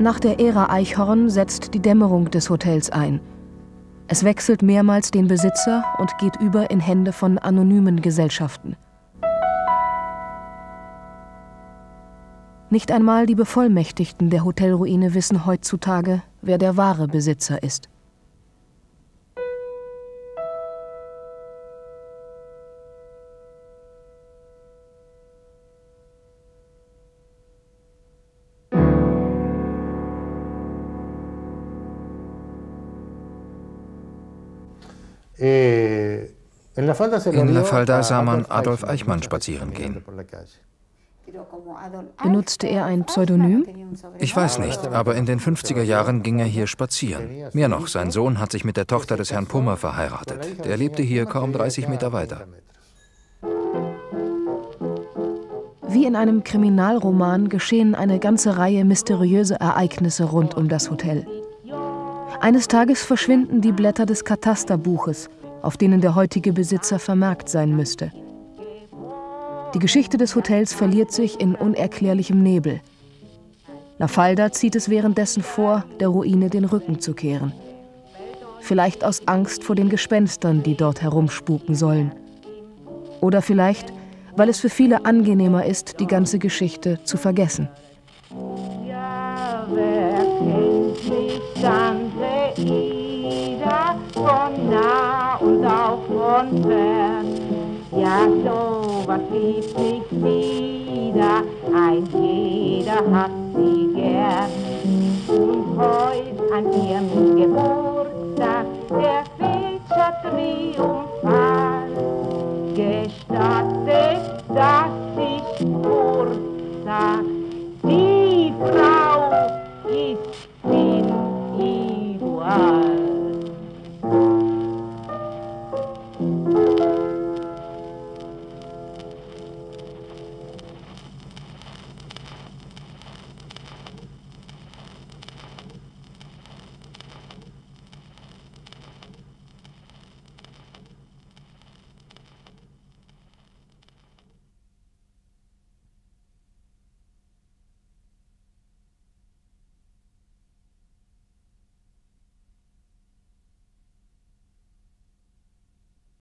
Nach der Ära Eichhorn setzt die Dämmerung des Hotels ein. Es wechselt mehrmals den Besitzer und geht über in Hände von anonymen Gesellschaften. Nicht einmal die Bevollmächtigten der Hotelruine wissen heutzutage, wer der wahre Besitzer ist. In La Falda sah man Adolf Eichmann spazieren gehen. Benutzte er ein Pseudonym? Ich weiß nicht, aber in den 50er Jahren ging er hier spazieren. Mehr noch, sein Sohn hat sich mit der Tochter des Herrn Pummer verheiratet. Der lebte hier kaum 30 Meter weiter. Wie in einem Kriminalroman geschehen eine ganze Reihe mysteriöser Ereignisse rund um das Hotel. Eines Tages verschwinden die Blätter des Katasterbuches, auf denen der heutige Besitzer vermerkt sein müsste. Die Geschichte des Hotels verliert sich in unerklärlichem Nebel. La Falda zieht es währenddessen vor, der Ruine den Rücken zu kehren. Vielleicht aus Angst vor den Gespenstern, die dort herumspuken sollen. Oder vielleicht, weil es für viele angenehmer ist, die ganze Geschichte zu vergessen. Von nah und auch von fern, ja, sowas gibt's nicht wieder, ein jeder hat sie gern. Und heut an ihrem Geburtstag, der Felscher triumphal, gestattet